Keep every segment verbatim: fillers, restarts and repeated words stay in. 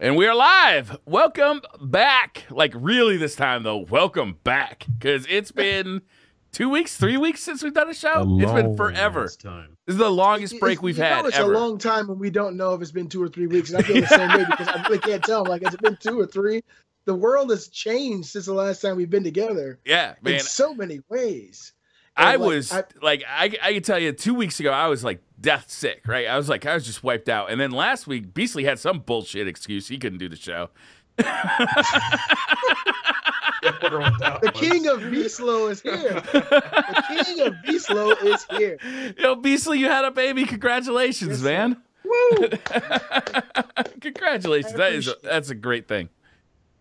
And we are live. Welcome back. Like, really this time, though, welcome back. Because it's been two weeks, three weeks since we've done a show. A it's been forever. Time. This is the longest it's, break it's, we've you had know it's ever. It's a long time when we don't know if it's been two or three weeks. And I feel the same way because I really can't tell. Like, has it been two or three? The world has changed since the last time we've been together. Yeah, man. In so many ways. And I like, was, I, like, I, I can tell you, two weeks ago, I was, like, death sick, right? I was, like, I was just wiped out. And then last week, Beastly had some bullshit excuse. He couldn't do the show. The king of Beastlow is here. The king of Beastlow is here. Yo, Beastly, you had a baby. Congratulations, yes, man. Woo! Congratulations. That is a, that's a great thing.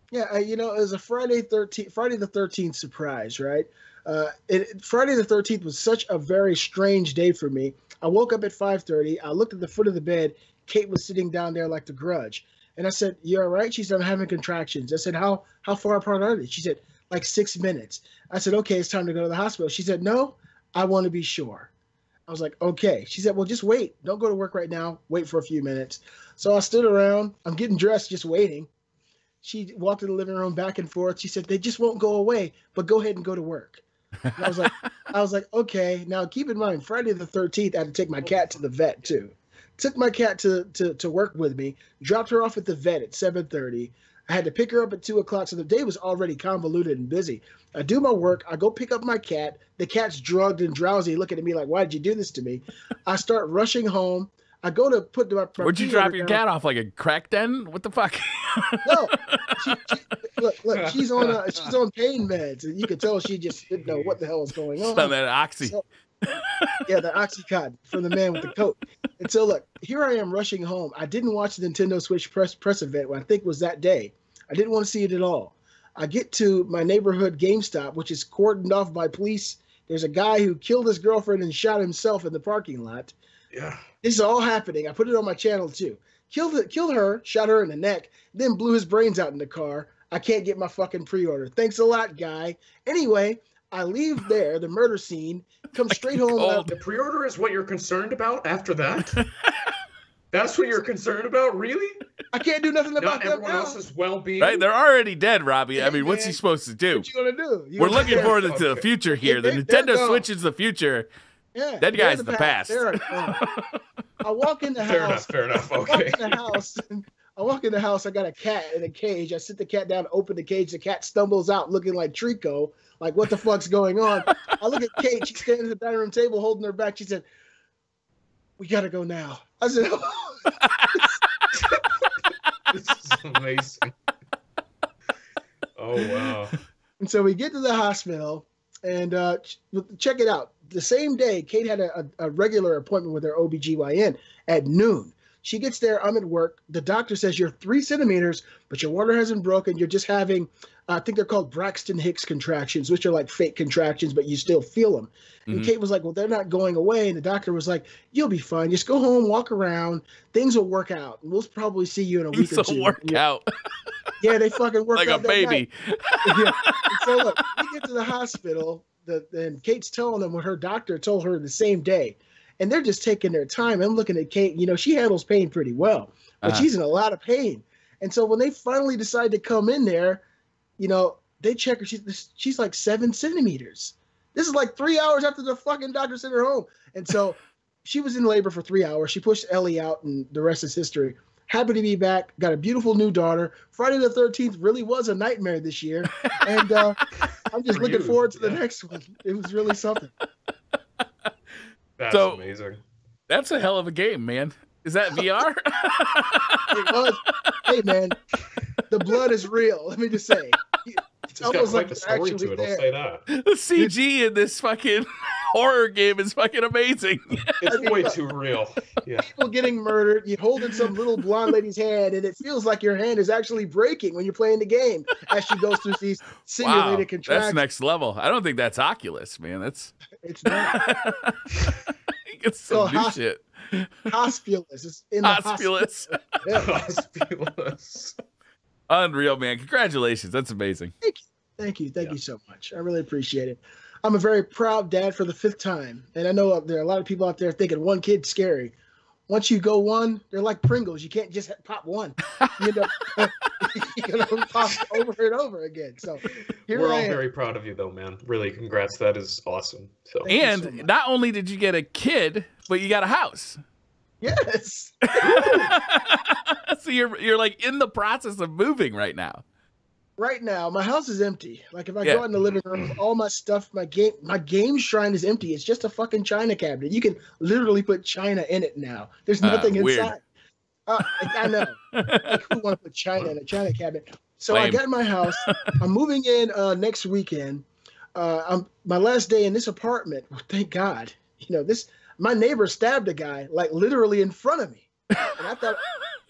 Yeah, you know, it was a Friday thirteenth, Friday the thirteenth surprise, right? Uh, it, Friday the thirteenth was such a very strange day for me. I woke up at five thirty. I looked at the foot of the bed. Kate was sitting down there like The Grudge. And I said, "You all right?" She said, "I'm having contractions." I said, how, how far apart are they?" She said, "Like six minutes. I said, "Okay, it's time to go to the hospital." She said, "No, I want to be sure." I was like, "Okay." She said, "Well, just wait. Don't go to work right now. Wait for a few minutes." So I stood around. I'm getting dressed, just waiting. She walked in the living room back and forth. She said, "They just won't go away, but go ahead and go to work." And I was like, I was like, okay. Now keep in mind, Friday the thirteenth, I had to take my cat to the vet too. Took my cat to to to work with me. Dropped her off at the vet at seven thirty. I had to pick her up at two o'clock. So the day was already convoluted and busy. I do my work. I go pick up my cat. The cat's drugged and drowsy, looking at me like, "Why did you do this to me?" I start rushing home. I go to put my... Where'd you drop your down. cat off? Like a crack den? What the fuck? No. She, she, look, look, she's on uh, she's on pain meds. And you could tell she just didn't know what the hell was going on. Some that oxy. So, yeah, the Oxycontin from the man with the coat. And so, look, here I am rushing home. I didn't watch the Nintendo Switch press, press event, which I think was that day. I didn't want to see it at all. I get to my neighborhood GameStop, which is cordoned off by police. There's a guy who killed his girlfriend and shot himself in the parking lot. Yeah. This is all happening. I put it on my channel too. Killed, killed her, shot her in the neck, then blew his brains out in the car. I can't get my fucking pre-order. Thanks a lot, guy. Anyway, I leave there, the murder scene, come straight home. Oh, the pre-order is what you're concerned about after that? That's what you're concerned about? Really? I can't do nothing about Not that everyone now. else's well-being. Right? They're already dead, Robbie. Yeah, I mean, man. What's he supposed to do? What you gonna do? You We're gonna looking forward okay. to the future here. Yeah, the they, Nintendo Switch is the future. Yeah, that guy's the, the past. past. I walk in the house. Fair enough. Fair enough. Okay. I walk in the house. I walk in the house. I got a cat in a cage. I sit the cat down, open the cage. The cat stumbles out, looking like Trico. Like, what the fuck's going on? I look at Kate. She's standing at the dining room table, holding her back. She said, "We gotta go now." I said, "Oh." This is amazing. Oh wow! And so we get to the hospital, and uh, check it out. The same day, Kate had a, a, a regular appointment with her O B G Y N at noon. She gets there. I'm at work. The doctor says, "You're three centimeters, but your water hasn't broken. You're just having, uh, I think they're called Braxton Hicks contractions, which are like fake contractions, but you still feel them." Mm-hmm. And Kate was like, "Well, they're not going away." And the doctor was like, "You'll be fine. Just go home, walk around. Things will work out. And we'll probably see you in a week or two." Work yeah. out. Yeah, they fucking work like out. Like a baby. Yeah. And so look, we get to the hospital. The, and Kate's telling them what her doctor told her the same day. And they're just taking their time. I'm looking at Kate. You know, she handles pain pretty well. But uh-huh. she's in a lot of pain. And so when they finally decide to come in there, you know, they check her. She's, she's like seven centimeters. This is like three hours after the fucking doctor sent her home. And so she was in labor for three hours. She pushed Ellie out, and the rest is history. Happy to be back. Got a beautiful new daughter. Friday the thirteenth really was a nightmare this year. And uh, I'm just For looking you, forward to yeah. the next one. It was really something. That's so, amazing. That's a hell of a game, man. Is that V R? It was. Hey, man, the blood is real. Let me just say. It's, it's almost like the story to it. I'll say that. The C G in this fucking horror game is fucking amazing. It's way too real. Yeah. People getting murdered. You're holding some little blonde lady's hand, and it feels like your hand is actually breaking when you're playing the game as she goes through these simulated wow, contractions. That's next level. I don't think that's Oculus, man. That's it's not. It's some so new shit. Hospulous. It's in the hospulous. Hospulous. Unreal, man. Congratulations. That's amazing. Thank you. Thank you. Thank yeah. you so much. I really appreciate it. I'm a very proud dad for the fifth time. And I know there are a lot of people out there thinking one kid's scary. once you go one, they're like Pringles. You can't just pop one. You know, you can pop over and over again. So here we're all very proud of you, though, man. Really, congrats. That is awesome. So and so not only did you get a kid, but you got a house. Yes. So you're you're like in the process of moving right now. Right now, my house is empty. Like, if I yeah. go out in the living room, all my stuff, my game, my game shrine is empty. It's just a fucking china cabinet. You can literally put china in it now. There's nothing uh, inside. Uh, like, I know. Like, who wants to put china in a china cabinet? So Lame. I got my house. I'm moving in uh, next weekend. Uh, I'm my last day in this apartment. Well, thank God. You know this. My neighbor stabbed a guy like literally in front of me, and I thought.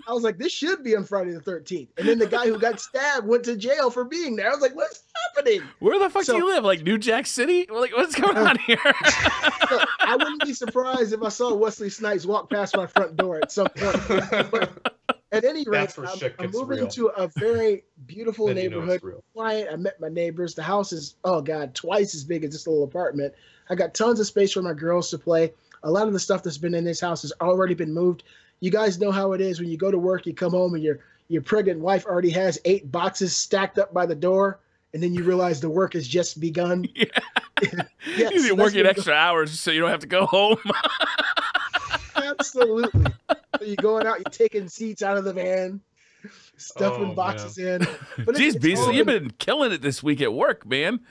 I was like, this should be on Friday the thirteenth. And then the guy who got stabbed went to jail for being there. I was like, what's happening? Where the fuck so, do you live? Like New Jack City? Like, what's going on here? So, I wouldn't be surprised if I saw Wesley Snipes walk past my front door at some point. But at any rate, I'm, shit I'm moving real. to a very beautiful neighborhood. You know, quiet. I met my neighbors. The house is, oh, God, twice as big as this little apartment. I got tons of space for my girls to play. A lot of the stuff that's been in this house has already been moved. You guys know how it is when you go to work, you come home, and your your pregnant wife already has eight boxes stacked up by the door, and then you realize the work has just begun. Yeah. Yes, you've been working extra hours so you don't have to go home. Absolutely. So you're going out, you're taking seats out of the van, stuffing oh, boxes man. in. But Jeez, Beastly, you've been killing it this week at work, man.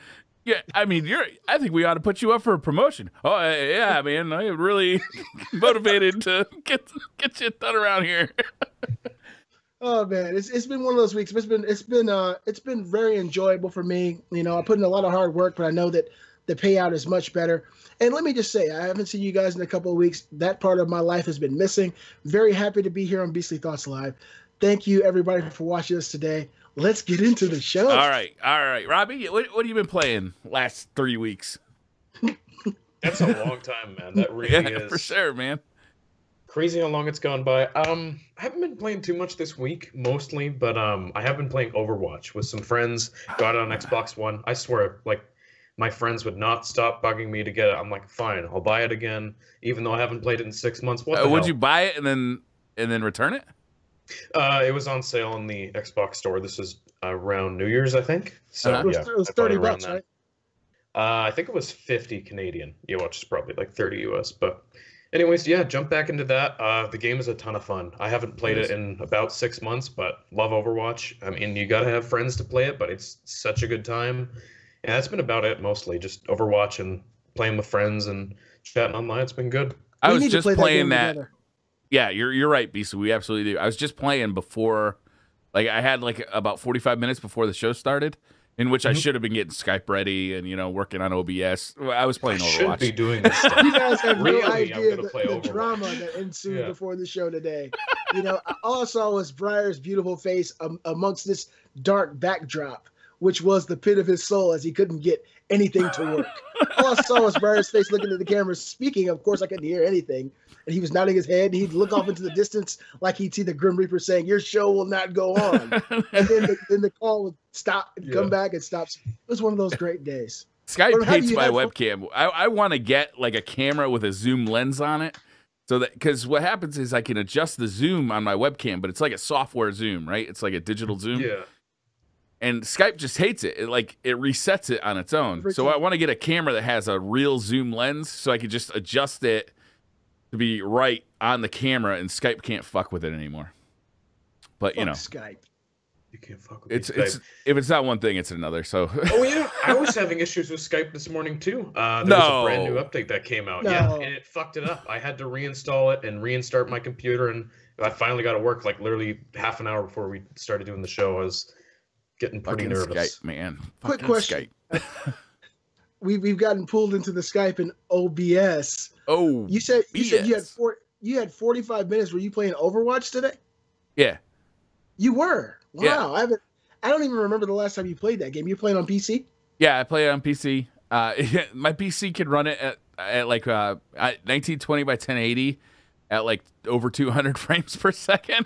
Yeah, I mean, you're. I think we ought to put you up for a promotion. Oh, yeah, man, I'm really motivated to get get shit done around here. Oh man, it's it's been one of those weeks. It's been it's been uh it's been very enjoyable for me. You know, I put in a lot of hard work, but I know that the payout is much better. And let me just say, I haven't seen you guys in a couple of weeks. That part of my life has been missing. Very happy to be here on Beastly Thoughts Live. Thank you, everybody, for watching us today. Let's get into the show. All right. All right. Robbie, what, what have you been playing last three weeks? That's a long time, man. That really yeah, is. For sure, man. Crazy how long it's gone by. Um, I haven't been playing too much this week, mostly, but um, I have been playing Overwatch with some friends. Got it on Xbox One. I swear, like, my friends would not stop bugging me to get it. I'm like, fine, I'll buy it again, even though I haven't played it in six months. What uh, the Would hell? you buy it and then and then return it? Uh, it was on sale on the Xbox store. This was around New Year's, I think. So uh-huh. yeah, it was thirty bucks, right? Uh, I think it was fifty Canadian, yeah, which is probably like thirty U S. But anyways, yeah, jump back into that. Uh, the game is a ton of fun. I haven't played it in about six months, but love Overwatch. I mean, you got to have friends to play it, but it's such a good time. And that's been about it, mostly. Just Overwatch and playing with friends and chatting online. It's been good. I was just playing that. Yeah, you're you're right, Beastly. We absolutely do. I was just playing before, like I had like about forty-five minutes before the show started, in which mm-hmm. I should have been getting Skype ready and you know working on O B S. I was playing I Overwatch. Should be doing this stuff. You guys have really, no idea the, the drama that ensued yeah. before the show today. You know, all I saw was Briar's beautiful face um, amongst this dark backdrop, which was the pit of his soul as he couldn't get anything to work. All I saw was Briar's face looking at the camera, speaking. Of course, I couldn't hear anything. And he was nodding his head. And he'd look off into the distance like he'd see the Grim Reaper saying, your show will not go on. And then the, then the call would stop and yeah. come back and stop. It was one of those great days. Skype hates my webcam. I, I want to get like a camera with a zoom lens on it. So that, because what happens is I can adjust the zoom on my webcam, but it's like a software zoom, right? It's like a digital zoom. Yeah. And Skype just hates it. It like it resets it on its own. So I want to get a camera that has a real zoom lens so I can just adjust it to be right on the camera, and Skype can't fuck with it anymore. But fuck you know, Skype. You can't fuck with it's, it's if it's not one thing, it's another. So oh yeah, I was having issues with Skype this morning too. Uh, there no. was a brand new update that came out, no. yeah, and it fucked it up. I had to reinstall it and reinstart my computer, and I finally got to work like literally half an hour before we started doing the show. I was getting pretty fucking nervous, Skype, man. Quick fucking question. Skype. We we've gotten pulled into the Skype and O B S. Oh, you said you, said you had four, you had forty-five minutes. Were you playing Overwatch today? Yeah, you were. Wow, yeah. I haven't. I don't even remember the last time you played that game. You playing on P C? Yeah, I play it on P C. Uh, my P C can run it at at like uh nineteen twenty by ten eighty at like over two hundred frames per second.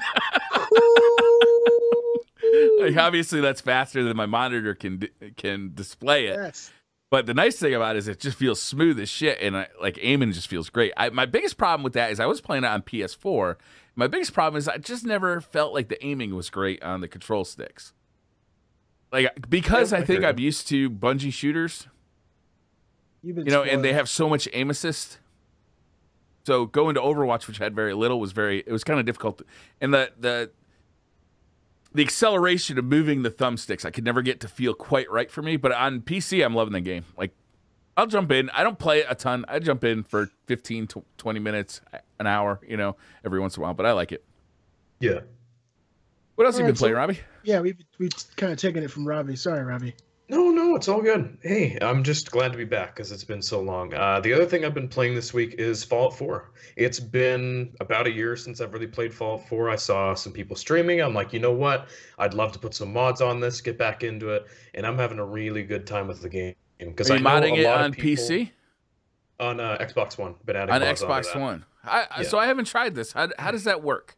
Like obviously that's faster than my monitor can can display it. Yes. But the nice thing about it is it just feels smooth as shit, and I, like aiming just feels great. I, my biggest problem with that is I was playing it on P S four. My biggest problem is I just never felt like the aiming was great on the control sticks. Like, because I think I'm used to Bungie shooters, you know, and they have so much aim assist. So going to Overwatch, which had very little, was very, it was kind of difficult. And the, the, the acceleration of moving the thumbsticks, I could never get to feel quite right for me. But on P C, I'm loving the game. Like, I'll jump in. I don't play a ton. I jump in for fifteen to twenty minutes, an hour, you know, every once in a while. But I like it. Yeah. What else all have you been right, playing, so, Robbie? Yeah, we've, we've kind of taken it from Robbie. Sorry, Robbie. No, no, it's all good. Hey, I'm just glad to be back because it's been so long. Uh, the other thing I've been playing this week is Fallout four. It's been about a year since I've really played Fallout four. I saw some people streaming. I'm like, you know what? I'd love to put some mods on this, get back into it. And I'm having a really good time with the game. Because I'm modding it on P C? On uh, Xbox One. Been adding on Xbox One. I, yeah. So I haven't tried this. How, how does that work?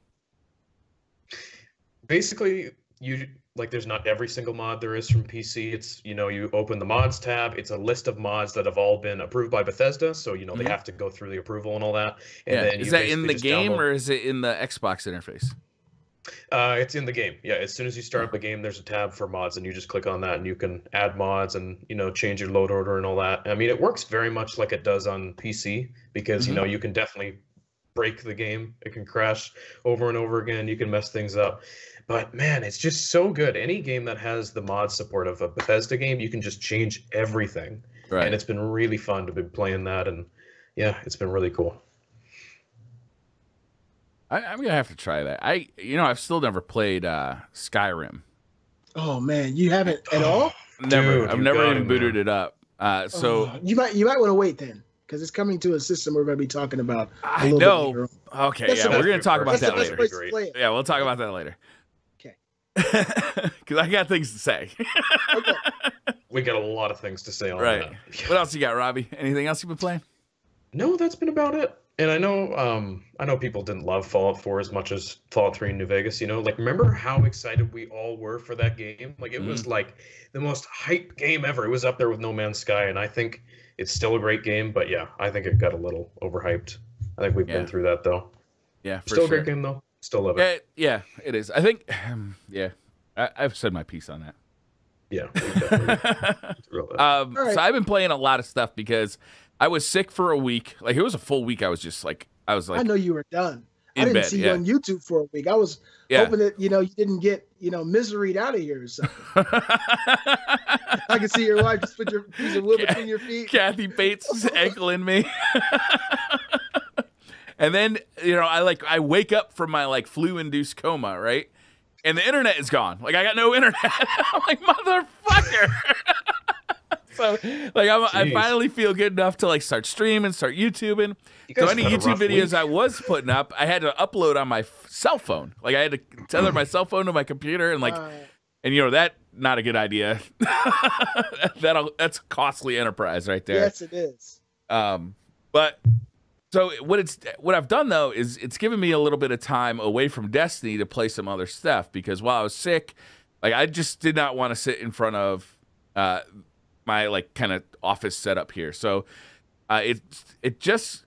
Basically, you like there's not every single mod there is from P C. It's, you know, you open the mods tab. It's a list of mods that have all been approved by Bethesda. So, you know, mm-hmm. they have to go through the approval and all that. And yeah. then is that in the game download... or is it in the Xbox interface? Uh, it's in the game. Yeah. As soon as you start up the game, there's a tab for mods and you just click on that and you can add mods and, you know, change your load order and all that. I mean, it works very much like it does on P C because, mm-hmm. you know, you can definitely break the game. It can crash over and over again. You can mess things up. But, man, it's just so good. Any game that has the mod support of a Bethesda game, you can just change everything. Right. And it's been really fun to be playing that. And, yeah, it's been really cool. I, I'm going to have to try that. I, You know, I've still never played uh, Skyrim. Oh, man. You haven't at all? Never. Dude, I've never even booted it up. Uh, so oh, you might you might want to wait then. Because it's coming to a system we're going to be talking about. I know. Okay, that's yeah, we're going to talk about that later. Yeah, we'll talk about that later. Okay. Because I got things to say. Okay. We got a lot of things to say on right. that. What else you got, Robbie? Anything else you've been playing? No, that's been about it. And I know, um, I know people didn't love Fallout four as much as Fallout three in New Vegas. You know, like remember how excited we all were for that game? Like it mm. was like the most hype game ever. It was up there with No Man's Sky, and I think. It's still a great game, but yeah, I think it got a little overhyped. I think we've yeah. been through that though. Yeah, for still a sure. great game though. Still love it. Yeah, yeah it is. I think. Um, yeah, I, I've said my piece on that. Yeah. um, right. So I've been playing a lot of stuff because I was sick for a week. Like it was a full week. I was just like, I was like, I know you were done. I didn't bed, see yeah. you on YouTube for a week. I was yeah. hoping that, you know, you didn't get, you know, miseried out of here or something. I can see your wife just put your piece of wood Cat, between your feet. Kathy Bates ankle in me. And then, you know, I like I wake up from my like flu induced coma, right? And the internet is gone. Like I got no internet. I'm like, motherfucker. So like I'm, I finally feel good enough to like start streaming, start YouTubing. So any YouTube videos week. I was putting up, I had to upload on my f cell phone. Like I had to tether my cell phone to my computer, and like, uh, and you know that not a good idea. That'll that's a costly enterprise right there. Yes, it is. Um, but so what it's what I've done though is it's given me a little bit of time away from Destiny to play some other stuff because while I was sick, like I just did not want to sit in front of. Uh, my like kind of office setup here. So uh, it, it just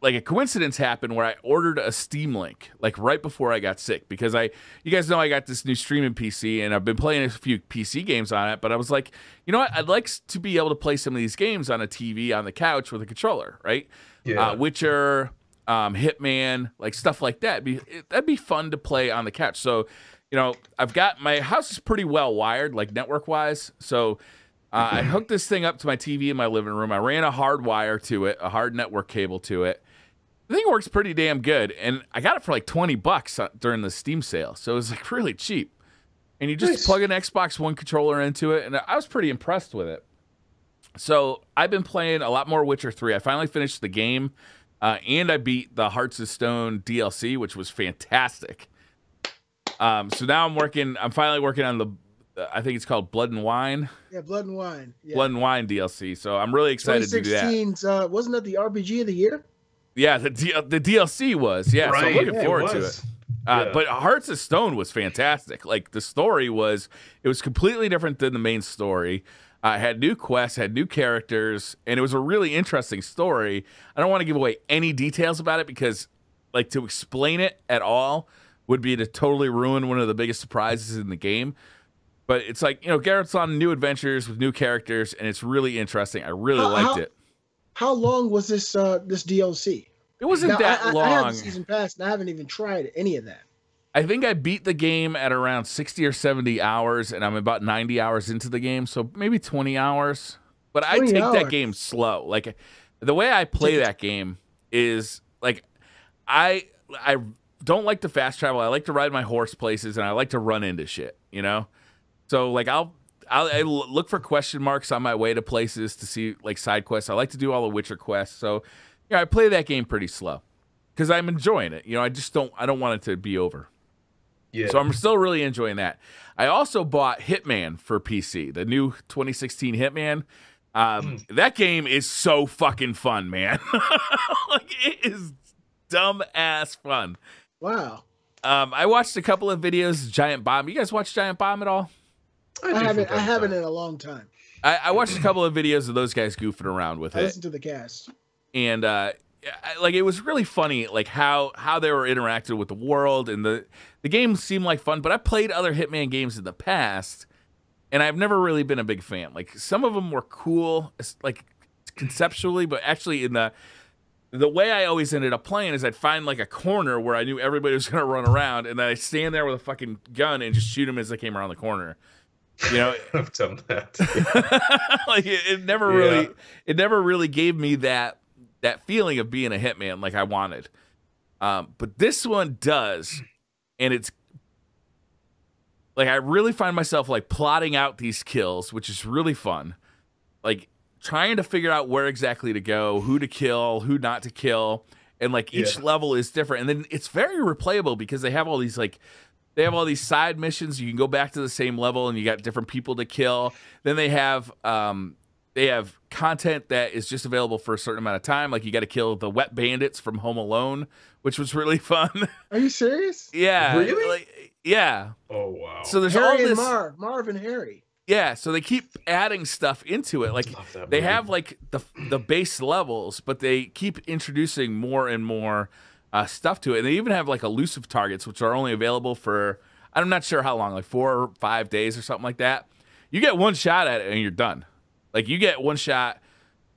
like a coincidence happened where I ordered a Steam Link, like right before I got sick, because I, you guys know I got this new streaming P C and I've been playing a few P C games on it, but I was like, you know what? I'd like to be able to play some of these games on a T V on the couch with a controller, right? Yeah. Uh, Witcher, um, Hitman, like stuff like that. Be, it, that'd be fun to play on the couch. So you know, I've got my house is pretty well wired, like network wise. So uh, I hooked this thing up to my T V in my living room. I ran a hard wire to it, a hard network cable to it. The thing works pretty damn good. And I got it for like twenty bucks during the Steam sale. So it was like really cheap. And you just nice. plug an Xbox One controller into it. And I was pretty impressed with it. So I've been playing a lot more Witcher three. I finally finished the game uh, and I beat the Hearts of Stone D L C, which was fantastic. Um, so now I'm working, I'm finally working on the, uh, I think it's called Blood and Wine. Yeah, Blood and Wine. Yeah. Blood and Wine D L C. So I'm really excited to do that. Uh, wasn't that the R P G of the year? Yeah, the D the D L C was. Yeah, right. So I'm looking yeah, forward it to it. Uh, yeah. But Hearts of Stone was fantastic. Like the story was, it was completely different than the main story. Uh, had new quests, had new characters, and it was a really interesting story. I don't want to give away any details about it because, like, to explain it at all would be to totally ruin one of the biggest surprises in the game. But it's like, you know, Garrett's on new adventures with new characters, and it's really interesting. I really how, liked how, it. How long was this uh, this D L C? It wasn't now, that I, long. I have the season pass, and I haven't even tried any of that. I think I beat the game at around sixty or seventy hours, and I'm about ninety hours into the game, so maybe twenty hours. But twenty I take hours. that game slow. Like, the way I play that game is, like, I I don't like to fast travel. I like to ride my horse places, and I like to run into shit, you know? So, like, I'll, I'll I look for question marks on my way to places to see, like, side quests. I like to do all the Witcher quests. So, yeah, you know, I play that game pretty slow because I'm enjoying it. You know, I just don't I don't want it to be over. Yeah. So I'm still really enjoying that. I also bought Hitman for P C, the new twenty sixteen Hitman. Um, that game is so fucking fun, man. Like, it is dumb-ass fun. Wow. Um, I watched a couple of videos, Giant Bomb. You guys watch Giant Bomb at all? I, I haven't I haven't in a long time. I, I watched a couple of videos of those guys goofing around with I it. I listened to the cast. And, uh, like, it was really funny, like, how how they were interacting with the world, and the the game seemed like fun. But I played other Hitman games in the past, and I've never really been a big fan. Like, some of them were cool, like, conceptually, but actually in the the way I always ended up playing is I'd find, like, a corner where I knew everybody was going to run around, and then I'd stand there with a fucking gun and just shoot them as they came around the corner. You know, I've done that. Yeah. Like, it, it never yeah. really it never really gave me that that feeling of being a hitman like I wanted. Um, but this one does. And it's like, I really find myself like plotting out these kills, which is really fun. Like trying to figure out where exactly to go, who to kill, who not to kill. And like each yeah. level is different. And then it's very replayable because they have all these like, they have all these side missions. You can go back to the same level and you got different people to kill. Then they have, um, They have content that is just available for a certain amount of time. Like you got to kill the wet bandits from Home Alone, which was really fun. Are you serious? Yeah. Really? Like, yeah. Oh, wow. So there's Harry all this. And Marv, Marv and Harry. Yeah. So they keep adding stuff into it. Like they have like the, the base levels, but they keep introducing more and more uh, stuff to it. And they even have like elusive targets, which are only available for, I'm not sure how long, like four or five days or something like that. You get one shot at it and you're done. Like, you get one shot,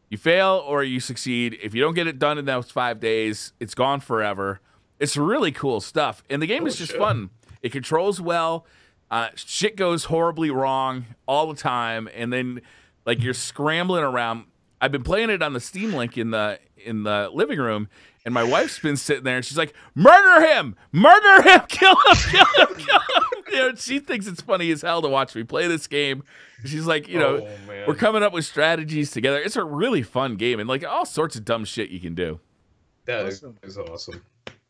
you fail or you succeed. If you don't get it done in those five days, it's gone forever. It's really cool stuff. And the game oh, is just shit. fun. It controls well. Uh, shit goes horribly wrong all the time. And then, like, you're scrambling around. I've been playing it on the Steam Link in the in the living room, and my wife's been sitting there, and she's like, murder him! Murder him! Kill him! Kill him! Kill him! You know, she thinks it's funny as hell to watch me play this game. She's like, you know, oh, we're coming up with strategies together. It's a really fun game and like all sorts of dumb shit you can do. That awesome. is awesome.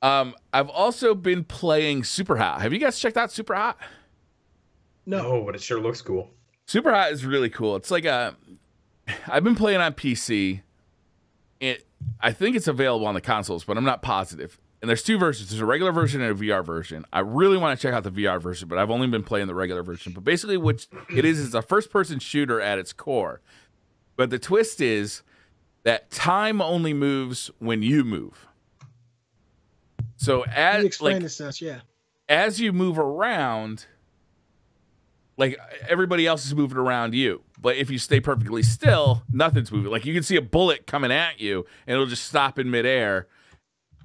Um, I've also been playing Super Hot. Have you guys checked out Super Hot? No, no but it sure looks cool. Super Hot is really cool. It's like a, I've been playing on P C. It, I think it's available on the consoles, but I'm not positive. And there's two versions. There's a regular version and a V R version. I really want to check out the V R version, but I've only been playing the regular version. But basically what it is is a first-person shooter at its core. But the twist is that time only moves when you move. So as, you explain like, this to us, yeah. as you move around, like everybody else is moving around you. But if you stay perfectly still, nothing's moving. Like you can see a bullet coming at you, and it'll just stop in midair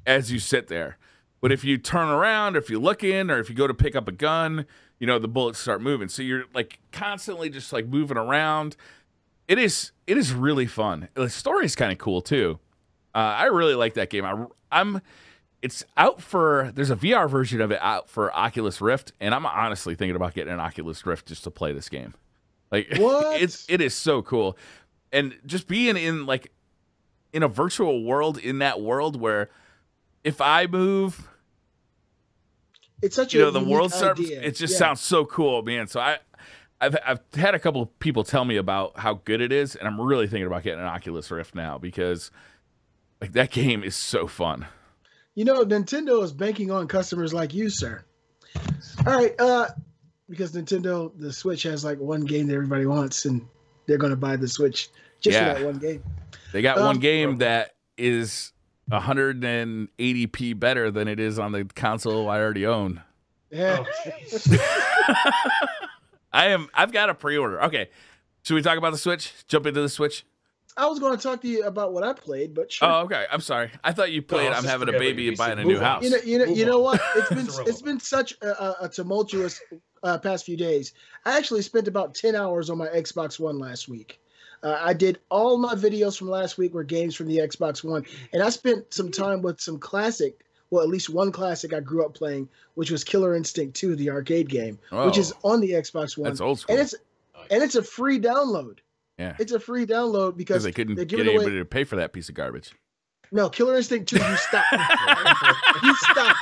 as you sit there. But if you turn around, or if you look in, or if you go to pick up a gun, you know, the bullets start moving. So you're like constantly just like moving around. It is, it is really fun. The story is kind of cool too. Uh, I really like that game. I, I'm, it's out for, there's a V R version of it out for Oculus Rift. And I'm honestly thinking about getting an Oculus Rift just to play this game. Like what? it's, it is so cool. And just being in like, in a virtual world, in that world where, if I move, it's such you know, a the world starts, It just yeah. sounds so cool, man. So I, I've I've had a couple of people tell me about how good it is, and I'm really thinking about getting an Oculus Rift now because, like, that game is so fun. You know, Nintendo is banking on customers like you, sir. All right, uh, because Nintendo, the Switch has like one game that everybody wants, and they're going to buy the Switch just yeah. for that one game. They got um, one game that is one eighty p better than it is on the console I already own. Yeah. Oh, I am. I've got a pre-order. Okay, should we talk about the Switch? Jump into the Switch. I was going to talk to you about what I played, but sure. Oh, okay. I'm sorry. I thought you played. No, I'm having a baby and buying a new house. You know, you know, you know what? It's been it's been such a, a tumultuous uh, past few days. I actually spent about ten hours on my Xbox One last week. Uh, I did all my videos from last week were games from the Xbox One, and I spent some time with some classic. Well, at least one classic I grew up playing, which was Killer Instinct two, the arcade game, oh, which is on the Xbox One. That's old school. And it's, and it's a free download. Yeah. It's a free download because they couldn't get anybody away. to pay for that piece of garbage. No, Killer Instinct two, you stop. you stop.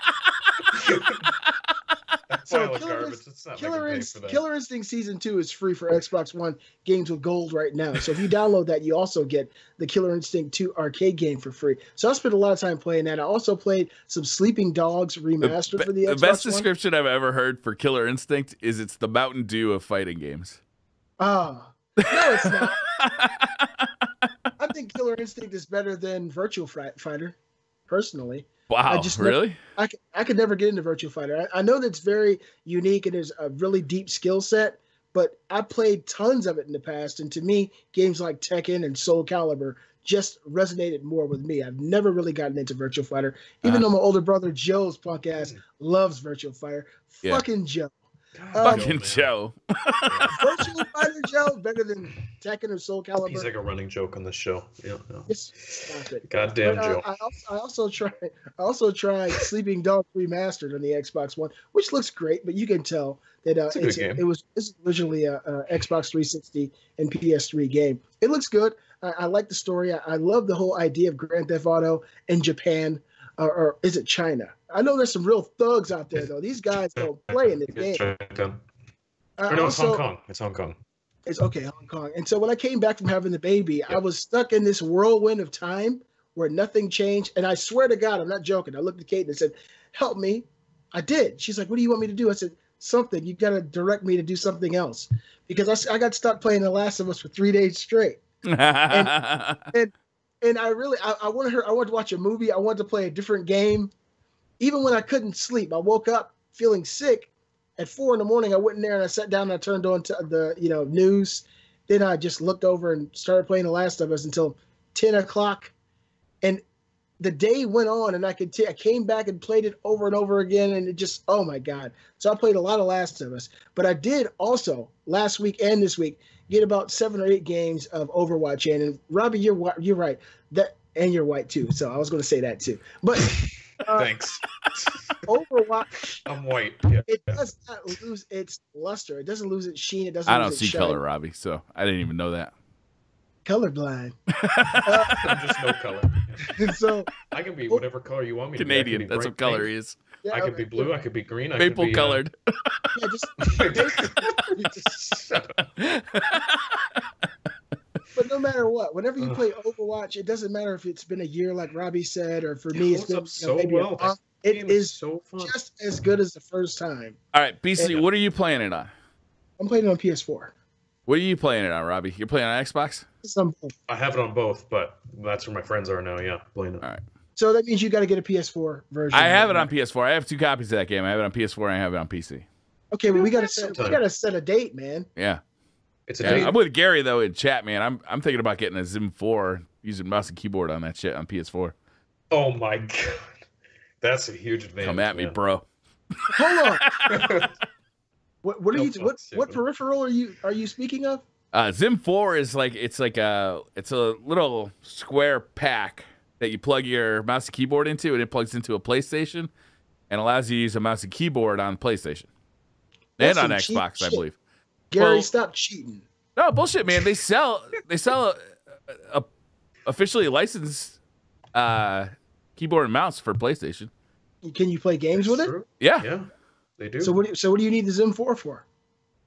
So Killer, Inst Killer, Inst Killer Instinct Season two is free for Xbox One games with gold right now. So if you download that, you also get the Killer Instinct two arcade game for free. So I spent a lot of time playing that. I also played some Sleeping Dogs remastered for the Xbox One. The best description I've ever heard for Killer Instinct is it's the Mountain Dew of fighting games. Oh, no, it's not. I think Killer Instinct is better than Virtua Fighter, personally. Wow, I just really? Never, I, I could never get into Virtua Fighter. I, I know that's very unique and there's a really deep skill set, but I played tons of it in the past, and to me, games like Tekken and Soul Calibur just resonated more with me. I've never really gotten into Virtua Fighter, even uh, though my older brother Joe's punk ass loves Virtua Fighter. Yeah. Fucking Joe. Um, Fucking Joe. Virtua Fighter Joe better than Tekken or Soul Calibur. He's like a running joke on this show. Yeah, no. Goddamn Joe. I, I, also, I also tried. I also tried Sleeping Dogs Remastered on the Xbox One, which looks great, but you can tell that uh, it's it's, it was it's originally a, a Xbox three sixty and P S three game. It looks good. I, I like the story. I, I love the whole idea of Grand Theft Auto in Japan. Or, or is it China? I know there's some real thugs out there, though. These guys don't play in this game. Uh, no, it's also, Hong Kong. It's Hong Kong. It's okay, Hong Kong. And so when I came back from having the baby, yeah. I was stuck in this whirlwind of time where nothing changed. And I swear to God, I'm not joking. I looked at Kate and I said, help me. I did. She's like, what do you want me to do? I said, something. You got to direct me to do something else. Because I, I got stuck playing The Last of Us for three days straight. and, and And I really, I, I wanted her. I wanted to watch a movie. I wanted to play a different game. Even when I couldn't sleep, I woke up feeling sick. At four in the morning, I went in there and I sat down and I turned on the, you know, news. Then I just looked over and started playing The Last of Us until ten o'clock. And the day went on, and I could. T I came back and played it over and over again, and it just, oh my God! So I played a lot of Last of Us, but I did also last week and this week get about seven or eight games of Overwatch in. And Robbie, you're you're right that, and you're white too. So I was going to say that too. But uh, thanks. Overwatch. I'm white. Yeah. It does not lose its luster. It doesn't lose its sheen. It doesn't. I don't lose see its color, shine. Robbie. So I didn't even know that. Colorblind. uh, I'm just no color. And so I can be whatever color you want me to be. Canadian. That's what color he is. Yeah, I could be blue. I could be green. I could be maple colored. Uh... Yeah, just, just shut up. But no matter what, whenever you play Overwatch, it doesn't matter if it's been a year, like Robbie said, or for me, it's been, you know, so maybe well. a, it is so just as good as the first time. All right, Beastly, and, what are you playing it on? I'm playing it on P S four. What are you playing it on, Robbie? You're playing on Xbox? I have it on both, but that's where my friends are now. Yeah, playing it. All right. So that means you got to get a P S four version. I have it on P S four. I have two copies of that game. I have it on P S four and I have it on P C. Okay, but we got to set. We got to set a date, man. Yeah, it's a yeah, date. I'm with Gary though in chat, man. I'm I'm thinking about getting a X I M four using mouse and keyboard on that shit on P S four. Oh my God, that's a huge advantage. Come at me, man. Bro. Hold on. What, what are you? What what peripheral are you are you speaking of? Uh, X I M four is like it's like a it's a little square pack that you plug your mouse and keyboard into, and it plugs into a PlayStation, and allows you to use a mouse and keyboard on PlayStation and on Xbox, I believe. Gary, well, stop cheating! No bullshit, man. They sell they sell a, a officially licensed uh, keyboard and mouse for PlayStation. Can you play games with it? Yeah. Yeah. They do. So what do you, so what do you need the X I M four for?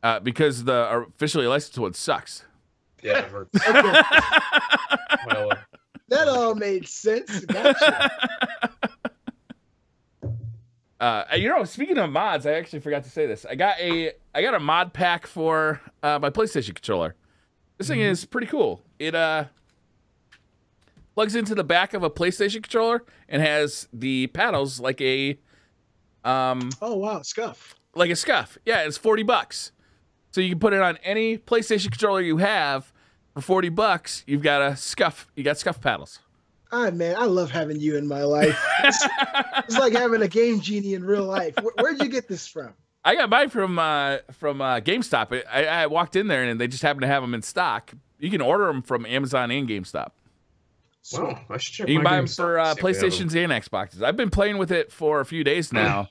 Uh, because the officially licensed one sucks. Yeah, I've heard. Well, that all made sense. Gotcha. Uh, you know, speaking of mods, I actually forgot to say this. I got a I got a mod pack for uh, my PlayStation controller. This thing is pretty cool. It uh plugs into the back of a PlayStation controller and has the paddles like a um oh wow, Scuff. Like a Scuff. Yeah, it's forty bucks. So you can put it on any PlayStation controller you have for forty bucks. You've got a Scuff. You got Scuff paddles. Ah, man, I love having you in my life. It's, it's like having a game genie in real life. Where, where'd you get this from? I got mine from uh, from uh, GameStop. I, I walked in there and they just happened to have them in stock. You can order them from Amazon and GameStop. Wow, I should check. You can buy them for uh, PlayStations and Xboxes. I've been playing with it for a few days now,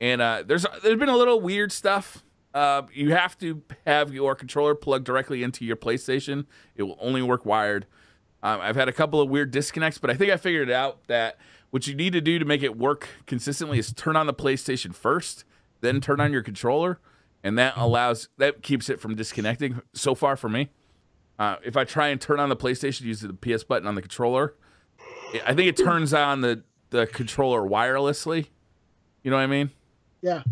and uh, there's there's been a little weird stuff. Uh, you have to have your controller plugged directly into your PlayStation. It will only work wired. Um, I've had a couple of weird disconnects, but I think I figured out that what you need to do to make it work consistently is turn on the PlayStation first, then turn on your controller, and that allows, that keeps it from disconnecting so far for me. Uh, if I try and turn on the PlayStation using the P S button on the controller, it, I think it turns on the, the controller wirelessly. You know what I mean? Yeah.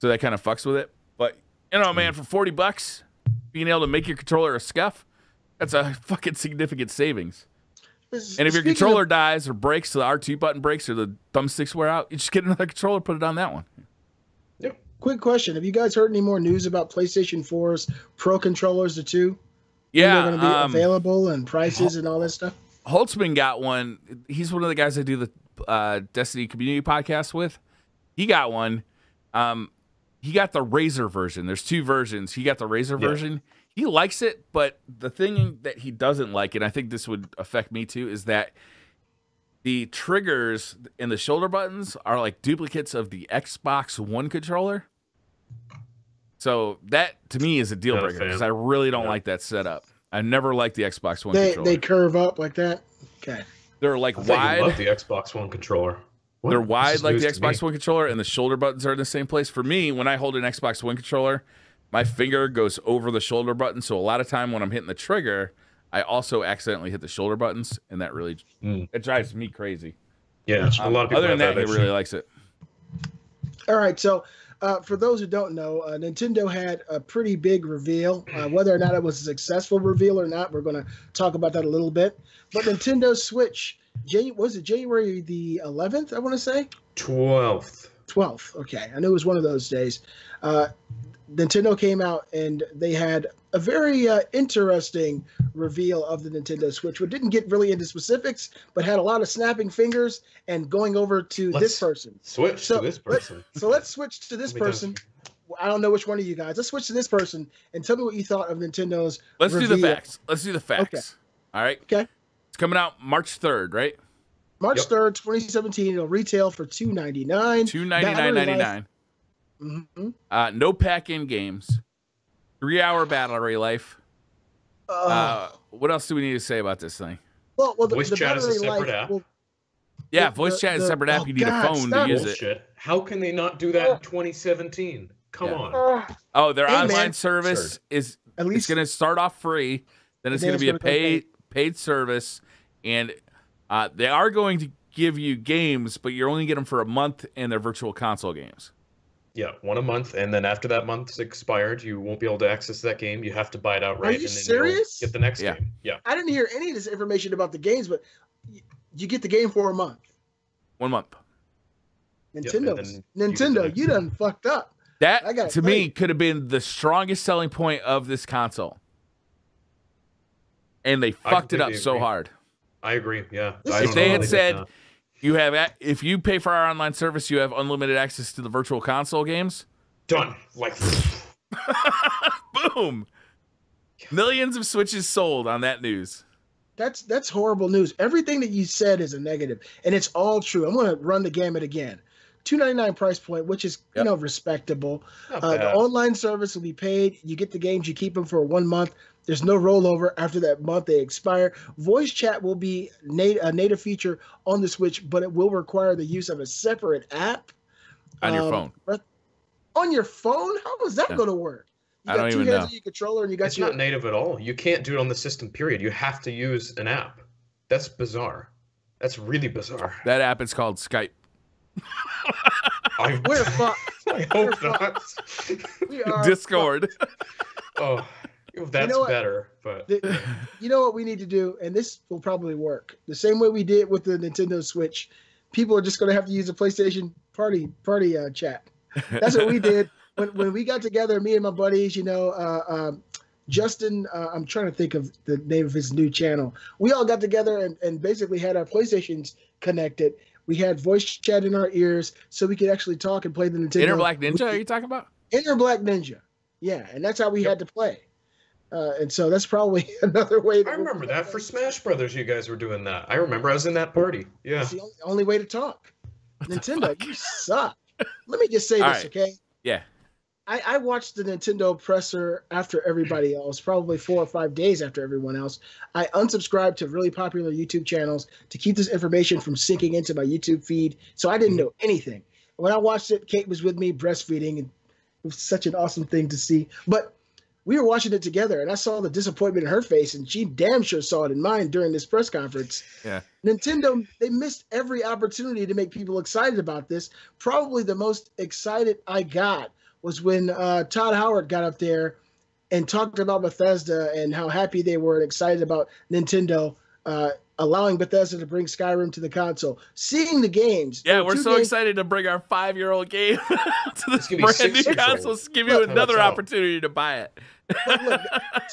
So that kind of fucks with it. But, you know, man, for forty bucks, being able to make your controller a Scuff, that's a fucking significant savings. And if your controller dies or breaks, so the R two button breaks or the thumbsticks wear out, you just get another controller, put it on that one. Yep. Quick question. Have you guys heard any more news about PlayStation four's Pro controllers, the two? Yeah. They're going to be um, available and prices and all that stuff? Holtzman got one. He's one of the guys I do the uh, Destiny Community podcast with. He got one. Um, he got the Razer version. There's two versions. He got the Razer yeah. version. He likes it, but the thing that he doesn't like, and I think this would affect me too, is that the triggers and the shoulder buttons are like duplicates of the Xbox One controller. So that, to me, is a deal breaker because I really don't yeah. like that setup. I never liked the Xbox One they, controller. They curve up like that? Okay. They're like I wide. I love the Xbox One controller. What? They're wide like the Xbox One controller, and the shoulder buttons are in the same place. For me, when I hold an Xbox One controller, my finger goes over the shoulder button, so a lot of time when I'm hitting the trigger, I also accidentally hit the shoulder buttons, and that really mm. it drives me crazy. Yeah, um, a lot of people. Other than that, that he really likes it. All right, so uh, for those who don't know, uh, Nintendo had a pretty big reveal. Uh, whether or not it was a successful reveal or not, we're going to talk about that a little bit. But Nintendo Switch, Jan was it January the eleventh? I want to say twelfth. Twelfth. Okay, I knew it was one of those days. Uh, Nintendo came out and they had a very uh, interesting reveal of the Nintendo Switch. We didn't get really into specifics, but had a lot of snapping fingers and going over to let's this person. Switch so, to this person. Let, so let's switch to this person. Go. I don't know which one of you guys. Let's switch to this person and tell me what you thought of Nintendo's Let's reveal. do the facts. Let's do the facts. Okay. All right. Okay. It's coming out March third, right? March yep. third, twenty seventeen. It'll retail for two ninety-nine. two ninety-nine ninety-nine. Mm-hmm. Uh, no pack-in games, three-hour battery life. Uh, uh, what else do we need to say about this thing? Well, well the, voice the chat is a separate app. Will, yeah, the, voice the, chat is a separate the, app. You oh need God, a phone to use bullshit. it. How can they not do that uh, in twenty seventeen? Come yeah. on. Uh, oh, their hey, online man. service sure. is at least going to start off free. Then it's going to be a paid paid service, and uh, they are going to give you games, but you only get them for a month, and they're virtual console games. Yeah, one a month, and then after that month's expired, you won't be able to access that game. You have to buy it outright. Are you and then serious? Get the next yeah. game. Yeah. I didn't hear any of this information about the games, but you get the game for a month. One month. Nintendo, yeah, Nintendo, you, you done fucked up. That to me could have been the strongest selling point of this console, and they fucked it up so hard. I agree. Yeah. If they had said. You have if you pay for our online service, you have unlimited access to the virtual console games. Done. Like boom. Millions of Switches sold on that news. That's that's horrible news. Everything that you said is a negative, and it's all true. I'm gonna run the gamut again. two ninety-nine price point, which is yep. you know respectable. Uh, the online service will be paid. You get the games, you keep them for one month. There's no rollover after that month; they expire. Voice chat will be nat a native feature on the Switch, but it will require the use of a separate app on um, your phone. On your phone? How is that yeah. going to work? You I got don't two even guys know. Your controller, and you got it's your... not native at all. You can't do it on the system. Period. You have to use an app. That's bizarre. That's really bizarre. That app is called Skype. I, We're fucked. I hope We're not. Fucked. We are Discord. Fucked. Oh. That's you know better, but the, you know what we need to do, and this will probably work the same way we did with the Nintendo Switch. People are just going to have to use a PlayStation party party uh, chat. That's what we did when when we got together. Me and my buddies, you know, uh, um, Justin. Uh, I'm trying to think of the name of his new channel. We all got together and, and basically had our PlayStations connected. We had voice chat in our ears, so we could actually talk and play the Nintendo. Inner Black Ninja? Are you talking about Inner Black Ninja? Yeah, and that's how we yep. had to play. Uh, and so that's probably another way. I remember that for Smash Brothers, you guys were doing that. I remember I was in that party. Yeah, that's the only, only way to talk. What Nintendo, you suck. Let me just say All this, right. okay? Yeah. I, I watched the Nintendo presser after everybody else, probably four or five days after everyone else. I unsubscribed to really popular YouTube channels to keep this information from sinking into my YouTube feed, so I didn't know anything. When I watched it, Kate was with me breastfeeding, and it was such an awesome thing to see. But we were watching it together, and I saw the disappointment in her face, and she damn sure saw it in mine during this press conference. Yeah. Nintendo, they missed every opportunity to make people excited about this. Probably the most excited I got was when uh, Todd Howard got up there and talked about Bethesda and how happy they were and excited about Nintendo uh, allowing Bethesda to bring Skyrim to the console. Seeing the games. Yeah, we're so games, excited to bring our five-year-old game to this brand new console. Let's give you another opportunity to buy it. But look,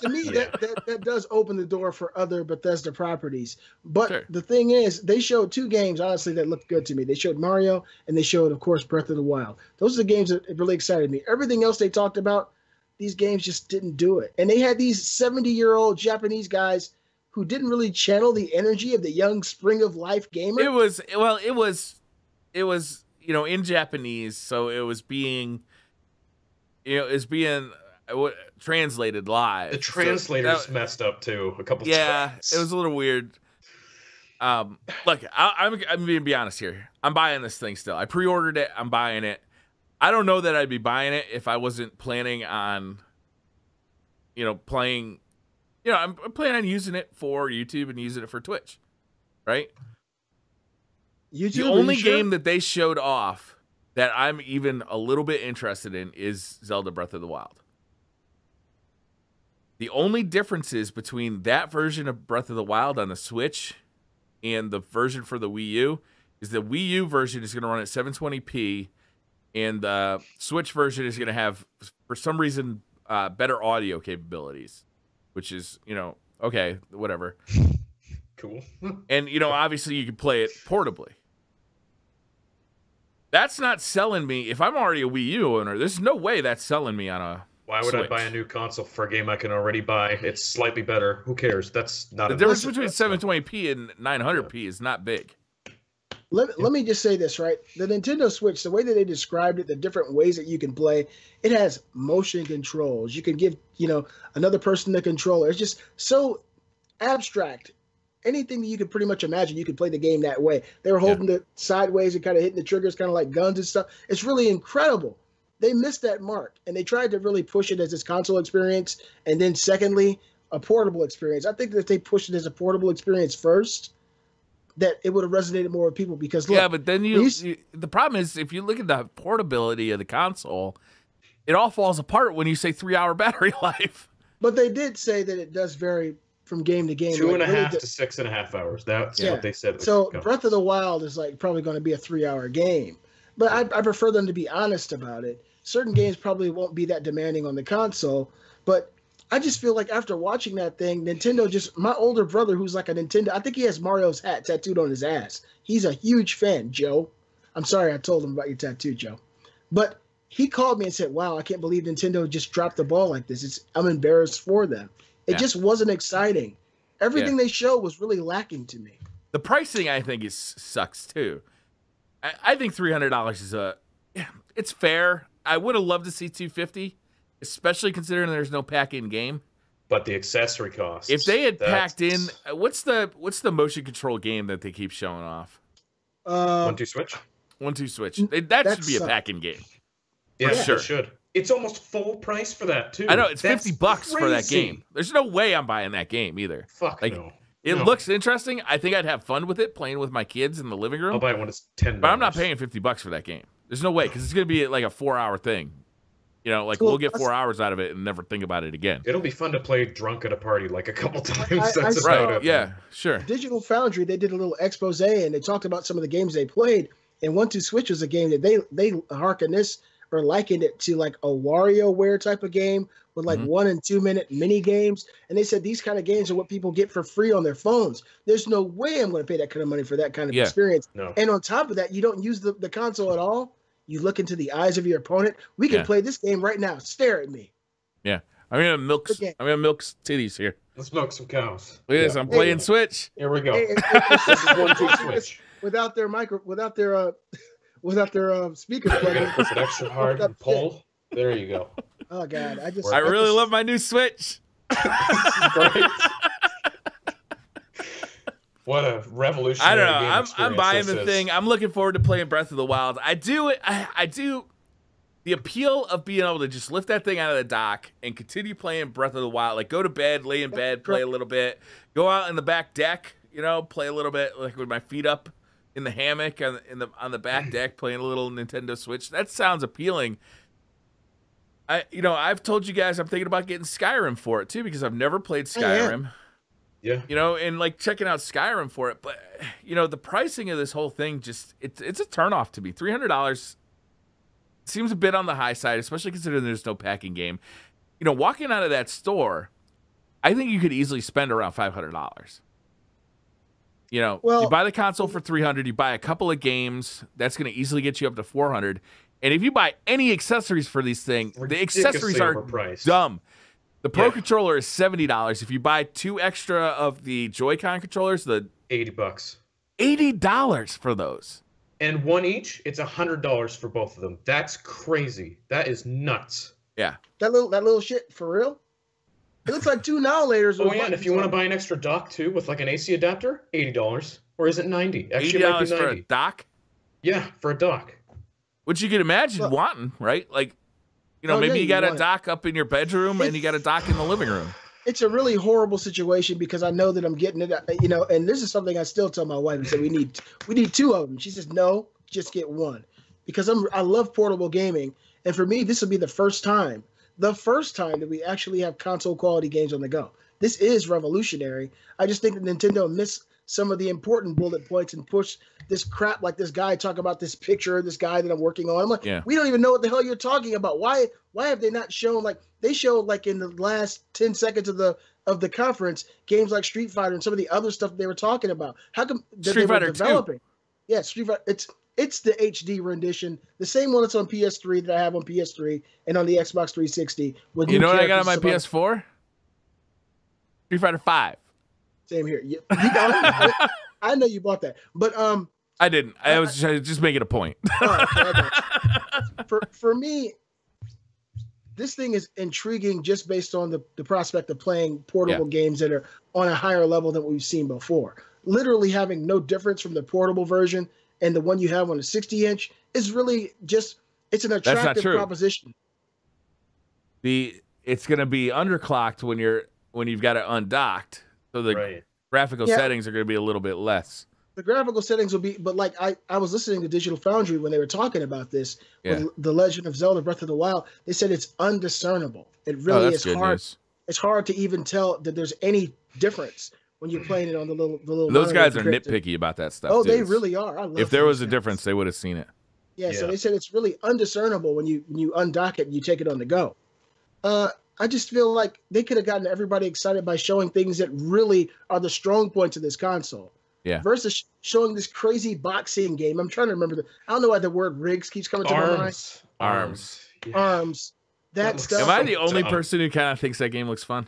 to me, yeah. that, that, that does open the door for other Bethesda properties. But sure. the thing is, they showed two games, honestly, that looked good to me. They showed Mario, and they showed, of course, Breath of the Wild. Those are the games that really excited me. Everything else they talked about, these games just didn't do it. And they had these seventy-year-old Japanese guys who didn't really channel the energy of the young spring of life gamer. It was, well, it was, it was, you know, in Japanese, so it was being, you know, it's being... translated live. The translators so that, messed up too a couple yeah, times. Yeah, it was a little weird. Um, look, I, I'm I'm gonna be honest here. I'm buying this thing still. I pre-ordered it. I'm buying it. I don't know that I'd be buying it if I wasn't planning on, you know, playing. You know, I'm, I'm planning on using it for YouTube and using it for Twitch, right? YouTube. The only sure? game that they showed off that I'm even a little bit interested in is Zelda Breath of the Wild. The only differences between that version of Breath of the Wild on the Switch and the version for the Wii U is the Wii U version is going to run at seven twenty p, and the Switch version is going to have, for some reason, uh, better audio capabilities, which is, you know, okay, whatever. Cool. And, you know, obviously you can play it portably. That's not selling me. If I'm already a Wii U owner, there's no way that's selling me on a... Why would Switch. I buy a new console for a game I can already buy? It's slightly better. Who cares? That's not the a difference between seven twenty p and nine hundred p yeah. is not big. Let, yeah. let me just say this, right? The Nintendo Switch, the way that they described it, the different ways that you can play, it has motion controls. You can give, you know, another person the controller. It's just so abstract. Anything that you could pretty much imagine, you could play the game that way. They were holding yeah. it sideways and kind of hitting the triggers, kind of like guns and stuff. It's really incredible. They missed that mark, and they tried to really push it as this console experience, and then secondly, a portable experience. I think that if they pushed it as a portable experience first, that it would have resonated more with people because look, yeah, but then you, you the problem is if you look at the portability of the console, it all falls apart when you say three-hour battery life. But they did say that it does vary from game to game. Two and like, a half really to six and a half hours. That's yeah. what they said. So Breath of the Wild is like probably going to be a three-hour game. But I, I prefer them to be honest about it. Certain games probably won't be that demanding on the console, but I just feel like after watching that thing, Nintendo just... My older brother, who's like a Nintendo... I think he has Mario's hat tattooed on his ass. He's a huge fan, Joe. I'm sorry I told him about your tattoo, Joe. But he called me and said, wow, I can't believe Nintendo just dropped the ball like this. It's, I'm embarrassed for them. It yeah. just wasn't exciting. Everything yeah. they showed was really lacking to me. The pricing, I think, is sucks, too. I think three hundred dollars is a, yeah, it's fair. I would have loved to see two hundred fifty dollars, especially considering there's no pack-in game. But the accessory costs. If they had packed in, what's the what's the motion control game that they keep showing off? Uh, one two switch. one two switch. That, that should be a pack-in game. Yeah, sure. It should. It's almost full price for that too. I know it's That's fifty bucks crazy. for that game. There's no way I'm buying that game either. Fuck like, no. It no. looks interesting. I think I'd have fun with it, playing with my kids in the living room. I'll buy it when it's ten dollars. But I'm not paying fifty bucks for that game. There's no way, because it's going to be like a four-hour thing. You know, like, cool. We'll get four hours out of it and never think about it again. It'll be fun to play drunk at a party like a couple times. I, That's I right. It. Yeah, sure. Digital Foundry, they did a little expose and they talked about some of the games they played. And one two Switch was a game that they they hearken this or likened it to like a WarioWare type of game with like mm-hmm. one and two minute mini games. And they said these kind of games are what people get for free on their phones. There's no way I'm going to pay that kind of money for that kind of yeah. experience. No. And on top of that, you don't use the, the console at all. You look into the eyes of your opponent. We can yeah. play this game right now. Stare at me. Yeah, I'm gonna milk. I'm gonna milk titties here. Let's milk some cows. Look at this. I'm playing hey, Switch. Here we go. Hey, and, and, and, this is one two Switch. Without their micro, without their, uh, without their uh, speaker. You're gonna push it extra hard and pull. There you go. Oh God, I just. I really love my new Switch. What a revolutionary! I don't know. Game I'm I'm buying the is. thing. I'm looking forward to playing Breath of the Wild. I do it. I, I do. The appeal of being able to just lift that thing out of the dock and continue playing Breath of the Wild. Like go to bed, lay in bed, play a little bit. Go out in the back deck, you know, play a little bit. Like with my feet up in the hammock on the, in the on the back deck, playing a little Nintendo Switch. That sounds appealing. I you know I've told you guys I'm thinking about getting Skyrim for it too because I've never played Skyrim. Oh, yeah. Yeah. You know, and like checking out Skyrim for it, but you know, the pricing of this whole thing just it's it's a turnoff to me. three hundred dollars seems a bit on the high side, especially considering there's no packing game. You know, walking out of that store, I think you could easily spend around five hundred dollars. You know, well, you buy the console for three hundred dollars, you buy a couple of games, that's going to easily get you up to four hundred dollars. And if you buy any accessories for these things, the accessories are dumb. The Pro yeah. controller is seventy dollars. If you buy two extra of the Joy-Con controllers, the eighty bucks. eighty dollars for those. And one each, it's one hundred dollars for both of them. That's crazy. That is nuts. Yeah. That little that little shit for real? It looks like two annihilators. Oh yeah, and if you want to buy an extra dock too with like an A C adapter, eighty dollars. Or is it ninety? Actually, it might be ninety. For a dock? Yeah, for a dock. Which you could imagine well, wanting, right? Like You know, oh, maybe yeah, you got you a dock it. up in your bedroom it's, and you got a dock in the living room. It's a really horrible situation because I know that I'm getting it, you know, and this is something I still tell my wife. I said, we need we need two of them. She says, no, just get one because I'm, I love portable gaming. And for me, this will be the first time, the first time that we actually have console quality games on the go. This is revolutionary. I just think that Nintendo missed some of the important bullet points and push this crap like this guy talking about this picture, this guy that I'm working on. I'm like, yeah. we don't even know what the hell you're talking about. Why why have they not shown, like, they showed, like, in the last ten seconds of the of the conference, games like Street Fighter and some of the other stuff they were talking about. How come that Street they Fighter were developing? two. Yeah, Street Fighter. It's, it's the H D rendition, the same one that's on P S three that I have on P S three and on the Xbox three sixty. With you know what I got on my P S four? Street Fighter five. Same here. You, you know, I know you bought that, but um, I didn't. I was just, just making a point. Right, okay. For for me, this thing is intriguing just based on the the prospect of playing portable yeah. games that are on a higher level than what we've seen before. Literally having no difference from the portable version and the one you have on a sixty inch is really just it's an attractive proposition. The it's going to be underclocked when you're when you've got it undocked. So the right. graphical yeah. settings are going to be a little bit less. The graphical settings will be, but like I, I was listening to Digital Foundry when they were talking about this, yeah. with The Legend of Zelda Breath of the Wild. They said it's undiscernible. It really oh, is hard. News. It's hard to even tell that there's any difference when you're playing it on the little, the little. Those guys are nitpicky to... about that stuff. Oh, dude. They really are. I love if there was guys. a difference, they would have seen it. Yeah, yeah. So they said it's really undiscernible when you when you undock it and you take it on the go. Uh. I just feel like they could have gotten everybody excited by showing things that really are the strong points of this console. Yeah. Versus sh showing this crazy boxing game. I'm trying to remember. The, I don't know why the word rigs keeps coming to Arms. my mind. Arms. Yeah. Arms. That, that stuff. Am I the only dumb. person who kind of thinks that game looks fun?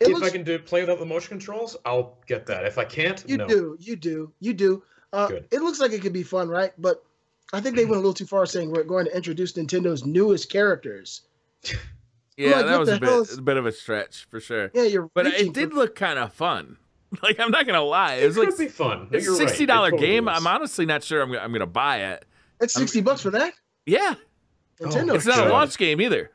It if looks, I can do play without the motion controls, I'll get that. If I can't, you no. do. You do. You do. Uh, it looks like it could be fun, right? But I think they went a little too far saying we're going to introduce Nintendo's newest characters. Yeah, like, that was a bit, is... a bit of a stretch for sure. Yeah, you're but it did for... look kind of fun. Like I'm not gonna lie, it, it was could like be fun. It's a sixty dollar right. game. Totally I'm honestly not sure I'm gonna, I'm gonna buy it. It's sixty I'm... bucks for that. Yeah, Nintendo. Oh, it's not tripping. a launch game either.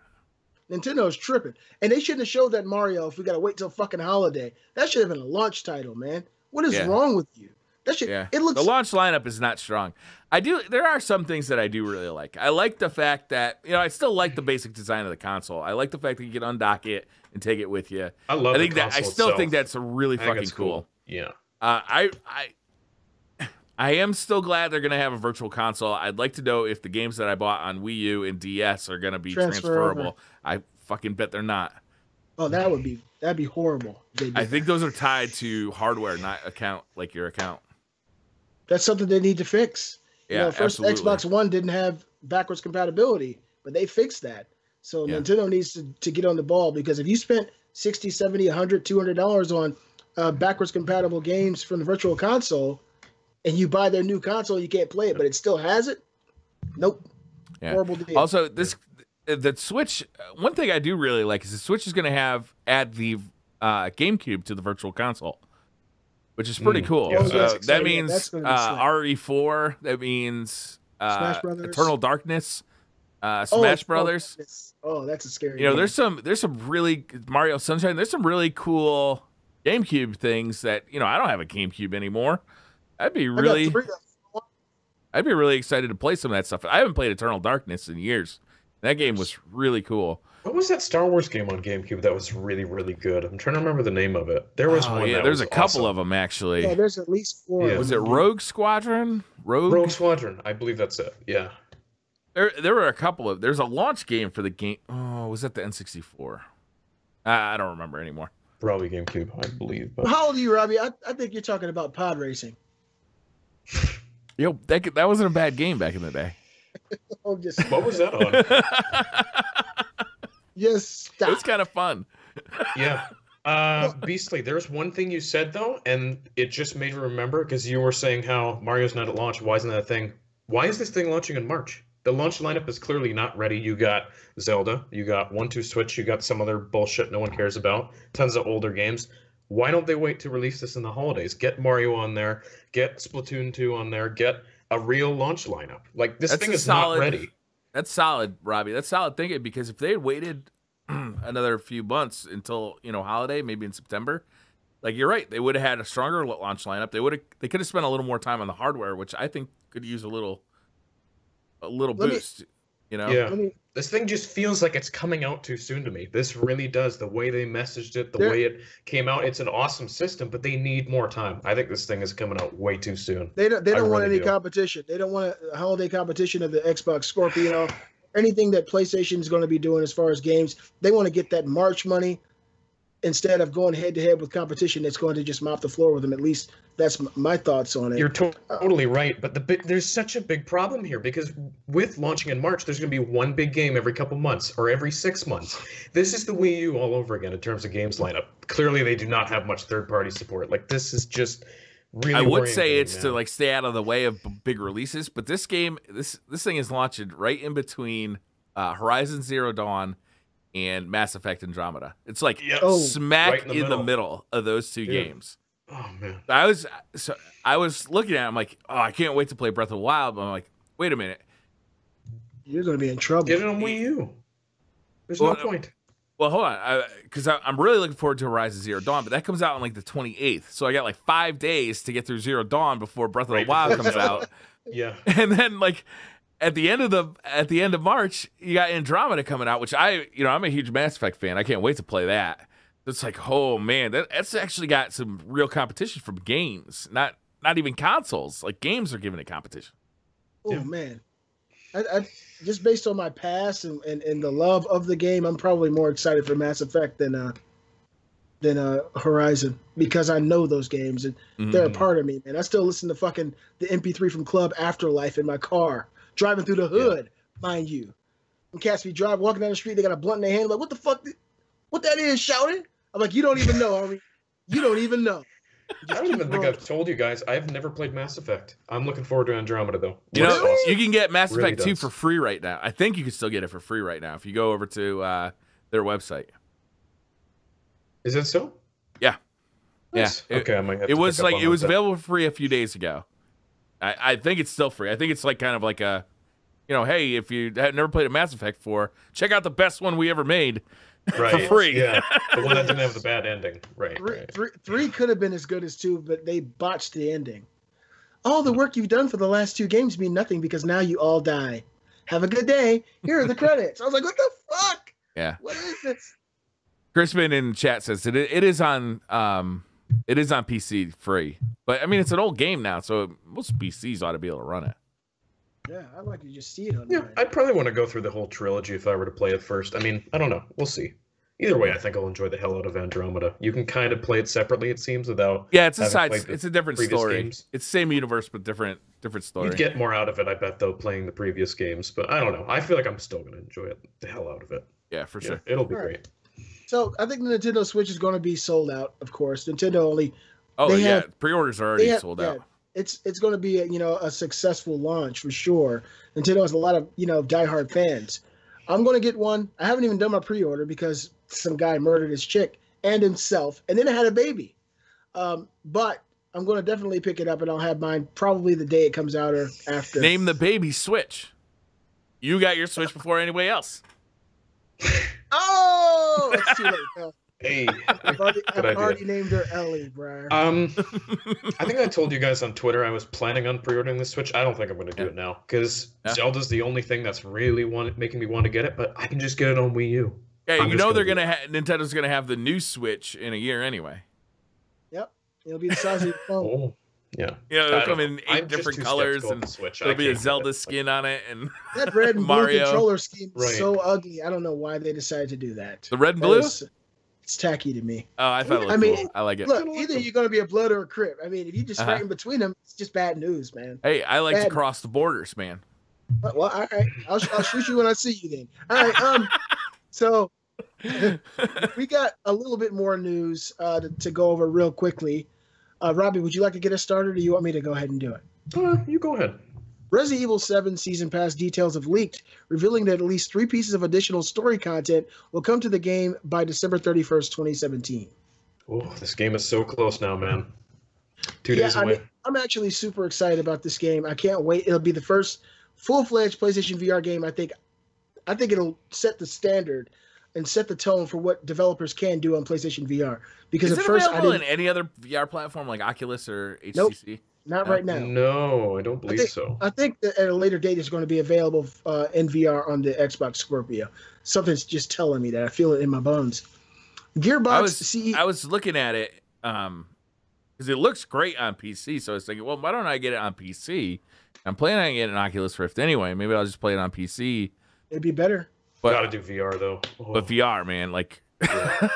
Nintendo's tripping, and they shouldn't have showed that Mario if we gotta wait till fucking holiday. That should have been a launch title, man. What is yeah. wrong with you? That shit, yeah. It looks... The launch lineup is not strong. I do. There are some things that I do really like. I like the fact that, you know, I still like the basic design of the console. I like the fact that you can undock it and take it with you. I love I think the that. I still itself. think that's really I fucking cool. cool. Yeah. Uh, I I I am still glad they're gonna have a virtual console. I'd like to know if the games that I bought on Wii U and D S are gonna be Transfer transferable. Over. I fucking bet they're not. Oh, that would be that'd be horrible. I think those are tied to hardware, not account like your account. That's something they need to fix. Yeah, you know, first absolutely. Xbox One didn't have backwards compatibility, but they fixed that. So yeah. Nintendo needs to, to get on the ball, because if you spent sixty, seventy, a hundred, two hundred dollars on uh, backwards compatible games from the virtual console, and you buy their new console, you can't play it, but it still has it. Nope. Yeah. Horrible deal. Also, this the Switch. One thing I do really like is the Switch is going to have add the uh, GameCube to the virtual console, which is pretty mm. cool. Yeah, so that means uh, R E four. That means uh, Eternal Darkness. Uh, Smash oh, Brothers. Darkness. Oh, that's a scary. You know, game. there's some there's some really Mario Sunshine. There's some really cool GameCube things that, you know, I don't have a GameCube anymore. I'd be really, I'd be really excited to play some of that stuff. I haven't played Eternal Darkness in years. That game was really cool. What was that Star Wars game on GameCube that was really, really good? I'm trying to remember the name of it. There was oh, one. Yeah, that there's was a couple awesome. of them actually. Yeah, there's at least four. Yeah. Was it Rogue Squadron? Rogue? Rogue Squadron. I believe that's it. Yeah. There, there were a couple of. There's a launch game for the game. Oh, was that the N sixty-four? I, I don't remember anymore. Probably GameCube, I believe. But... How old are you, Robbie? I, I think you're talking about pod racing. Yo, that that wasn't a bad game back in the day. I'm just... What was that on? Yes, it was kind of fun. Yeah. Uh, Beastly, there's one thing you said though, and it just made me remember, because you were saying how Mario's not at launch. Why isn't that a thing? Why is this thing launching in March? The launch lineup is clearly not ready. You got Zelda, you got one two Switch, you got some other bullshit no one cares about, tons of older games. Why don't they wait to release this in the holidays? Get Mario on there, get Splatoon two on there, get a real launch lineup. Like, this that's thing is solid, not ready. That's solid, Robbie. That's solid thinking, because if they had waited another few months until, you know, holiday, maybe in September, like, you're right, they would have had a stronger launch lineup. They would have, they could have spent a little more time on the hardware, which I think could use a little... a little let boost, me, you know? Yeah. Me, this thing just feels like it's coming out too soon to me. This really does. The way they messaged it, the way it came out, it's an awesome system, but they need more time. I think this thing is coming out way too soon. They don't, they don't really want any do. competition. They don't want a holiday competition of the Xbox Scorpio, anything that PlayStation is going to be doing as far as games. They want to get that March money instead of going head-to-head with competition that's going to just mop the floor with them. At least that's my thoughts on it. You're to totally right, but the big, there's such a big problem here, because with launching in March, there's going to be one big game every couple months or every six months. This is the Wii U all over again in terms of games lineup. Clearly, they do not have much third-party support. Like, this is just really I would say it's now. to, like, stay out of the way of big releases, but this game, this, this thing is launching right in between uh, Horizon Zero Dawn and Mass Effect Andromeda. It's like yep. smack right in, the, in middle. the middle of those two yeah. games. Oh man! I was so I was looking at it, I'm like, oh, I can't wait to play Breath of the Wild. But I'm like, wait a minute, you're gonna be in trouble. Get it on Wii U. There's well, no point. Well, hold on, because I'm really looking forward to Horizon Zero Dawn, but that comes out on like the twenty-eighth, so I got like five days to get through Zero Dawn before Breath of right. the Wild comes out. Yeah, and then like. At the end of the at the end of March, you got Andromeda coming out, which I you know I'm a huge Mass Effect fan. I can't wait to play that. It's like, oh man, that, that's actually got some real competition from games, not not even consoles. Like, games are giving it competition. Oh yeah. man, I, I, just based on my past and, and and the love of the game, I'm probably more excited for Mass Effect than uh than uh Horizon, because I know those games and mm-hmm. they're a part of me. Man, I still listen to fucking the M P three from Club Afterlife in my car. Driving through the hood, yeah. mind you. When cats be driving, walking down the street, they got a blunt in their hand. Like, what the fuck? Th what that is, shouting? I'm like, you don't even know, Ari. You don't even know. I don't even think I've told you guys. I've never played Mass Effect. I'm looking forward to Andromeda, though. You know, awesome. You can get Mass really Effect does. two for free right now. I think you can still get it for free right now if you go over to uh, their website. Is that so? Yeah. Nice. Yeah. It, okay, I might have to It was, like, it was available for free a few days ago. I, I think it's still free. I think it's like kind of like a, you know, hey, if you had never played a Mass Effect before, check out the best one we ever made right. for free. Yeah, the one that didn't have the bad ending. Right. Three, right. three, three could have been as good as two, but they botched the ending. all the work you've done for the last two games mean nothing because now you all die. Have a good day. Here are the credits. I was like, what the fuck? Yeah. What is this? Crispin in the chat says that it, it is on um it is on P C free. But I mean, it's an old game now, so most P Cs ought to be able to run it. Yeah, I'd like to just see it on Yeah, I'd probably want to go through the whole trilogy if I were to play it first. I mean, I don't know. We'll see. Either way, I think I'll enjoy the hell out of Andromeda. You can kind of play it separately, it seems, without yeah, it's a side. It's a different story. Games. It's same universe but different different story. You'd get more out of it, I bet, though, playing the previous games. But I don't know. I feel like I'm still going to enjoy it the hell out of it. Yeah, for sure. Yeah, it'll be right. great. So I think the Nintendo Switch is going to be sold out. Of course, Nintendo only. Oh they yeah, have, pre-orders are already have, sold yeah, out. It's it's going to be a, you know a successful launch for sure. Nintendo has a lot of you know diehard fans. I'm going to get one. I haven't even done my pre-order because some guy murdered his chick and himself, and then I had a baby. Um, but I'm going to definitely pick it up, and I'll have mine probably the day it comes out or after. Name the baby Switch. You got your Switch before anybody else. Oh, it's too late. No. Hey, I've already, I've already named her Ellie, bro. Um, I think I told you guys on Twitter I was planning on pre-ordering the Switch. I don't think I'm going to do yeah. it now because yeah. Zelda's the only thing that's really want, making me want to get it. But I can just get it on Wii U. Hey, I'm you know they're going to ha- Nintendo's going to have the new Switch in a year anyway. Yep, it'll be the size of your phone. Oh, yeah, yeah, it'll come in eight I'm different colors and Switch. There'll be a Zelda skin on it and that red and blue controller scheme is right. so ugly. I don't know why they decided to do that. The red and blue. It's tacky to me. Oh, I thought it was I mean, cool. I like it. Look, either you're going to be a Blood or a Crip. I mean, if you just uh-huh. fight in between them, it's just bad news, man. Hey, I like bad to cross news. the borders, man. Well, well all right. I'll, I'll shoot you when I see you then. All right. Um, so we got a little bit more news uh, to, to go over real quickly. Uh, Robbie, would you like to get us started, or do you want me to go ahead and do it? Uh, you go ahead. Resident Evil seven Season Pass details have leaked, revealing that at least three pieces of additional story content will come to the game by December thirty-first, twenty seventeen. Oh, this game is so close now, man. Two yeah, days away. I mean, I'm actually super excited about this game. I can't wait. It'll be the first full-fledged PlayStation V R game. I think I think it'll set the standard and set the tone for what developers can do on PlayStation V R. Because is at it first, available I didn't... in any other V R platform like Oculus or H T C? Nope. Not right now. No, I don't believe I think, so. I think that at a later date, it's going to be available uh, in V R on the Xbox Scorpio. Something's just telling me that. I feel it in my bones. Gearbox I was, C E O. I was looking at it because um, it looks great on P C. So I was thinking, well, why don't I get it on P C? I'm planning on getting an Oculus Rift anyway. Maybe I'll just play it on P C. It'd be better. But, gotta do V R, though. Oh. But V R, man. like yeah.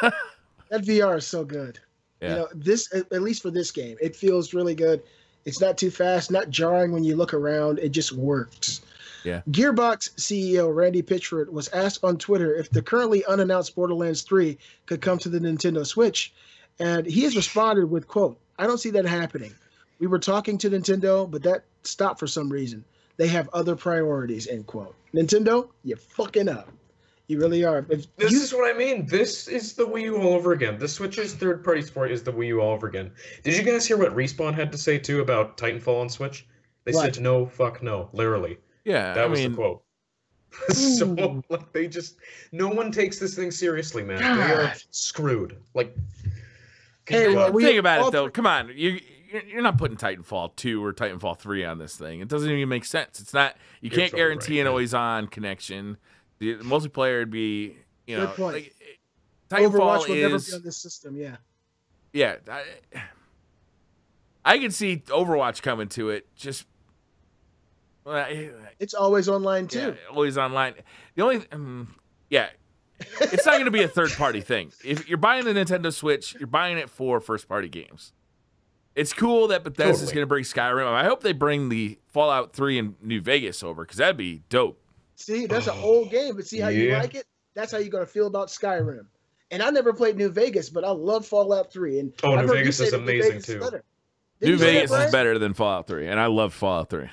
That V R is so good. Yeah. You know, this at least for this game, it feels really good. It's not too fast, not jarring when you look around. It just works. Yeah. Gearbox C E O Randy Pitchford was asked on Twitter if the currently unannounced Borderlands three could come to the Nintendo Switch, and he has responded with, quote, "I don't see that happening. We were talking to Nintendo, but that stopped for some reason. They have other priorities," end quote. Nintendo, you're fucking up. You really are. If this you... is what I mean. This is the Wii U all over again. The Switch's third-party support is the Wii U all over again. Did you guys hear what Respawn had to say, too, about Titanfall on Switch? They what? said, no, fuck no, literally. Yeah, That I was mean... the quote. So, like, they just... No one takes this thing seriously, man. God. They are screwed. Like, hey, well, we think about all... it, though. Come on. You, you're not putting Titanfall two or Titanfall three on this thing. It doesn't even make sense. It's not... You you're can't guarantee right, an always-on connection. The multiplayer would be, you know, like, Titanfall Overwatch will is, never be on this system, yeah. Yeah. I, I can see Overwatch coming to it. Just well, I, It's always online, too. Yeah, always online. The only, um, yeah, it's not going to be a third-party thing. If you're buying the Nintendo Switch, you're buying it for first-party games. It's cool that Bethesda's totally. going to bring Skyrim. I hope they bring the Fallout three in New Vegas over, because that'd be dope. See, that's an old game, but see how yeah. you like it? That's how you're going to feel about Skyrim. And I never played New Vegas, but I love Fallout three. And oh, New Vegas is amazing, too. New Vegas is better than Fallout three, and I love Fallout three.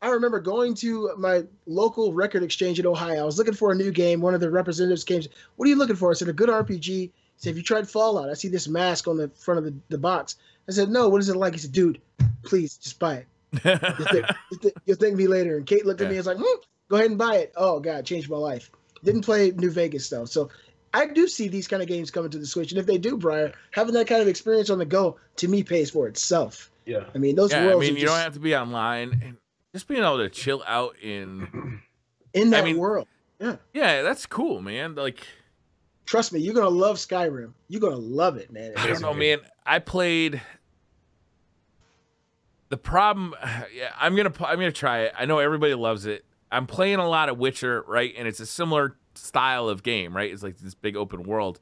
I remember going to my local record exchange in Ohio. I was looking for a new game. One of the representatives came, "What are you looking for?" I said, "A good R P G." He said, "Have you tried Fallout? I see this mask on the front of the, the box." I said, "No, what is it like?" He said, "Dude, please, just buy it. You'll think, you'll think, you'll thank me later." And Kate looked yeah. at me and was like, hmm. "Go ahead and buy it." Oh, God, changed my life. Didn't play New Vegas, though. So I do see these kind of games coming to the Switch. And if they do, Brian, having that kind of experience on the go, to me, pays for itself. Yeah. I mean, those yeah, worlds. I mean, you just... don't have to be online, and just being able to chill out in in that I mean, world. Yeah. Yeah, that's cool, man. Like, trust me, you're gonna love Skyrim. You're gonna love it, man. I don't know, man. I played. The problem, yeah, I'm gonna I'm gonna try it. I know everybody loves it. I'm playing a lot of Witcher, right? And it's a similar style of game, right? It's like this big open world.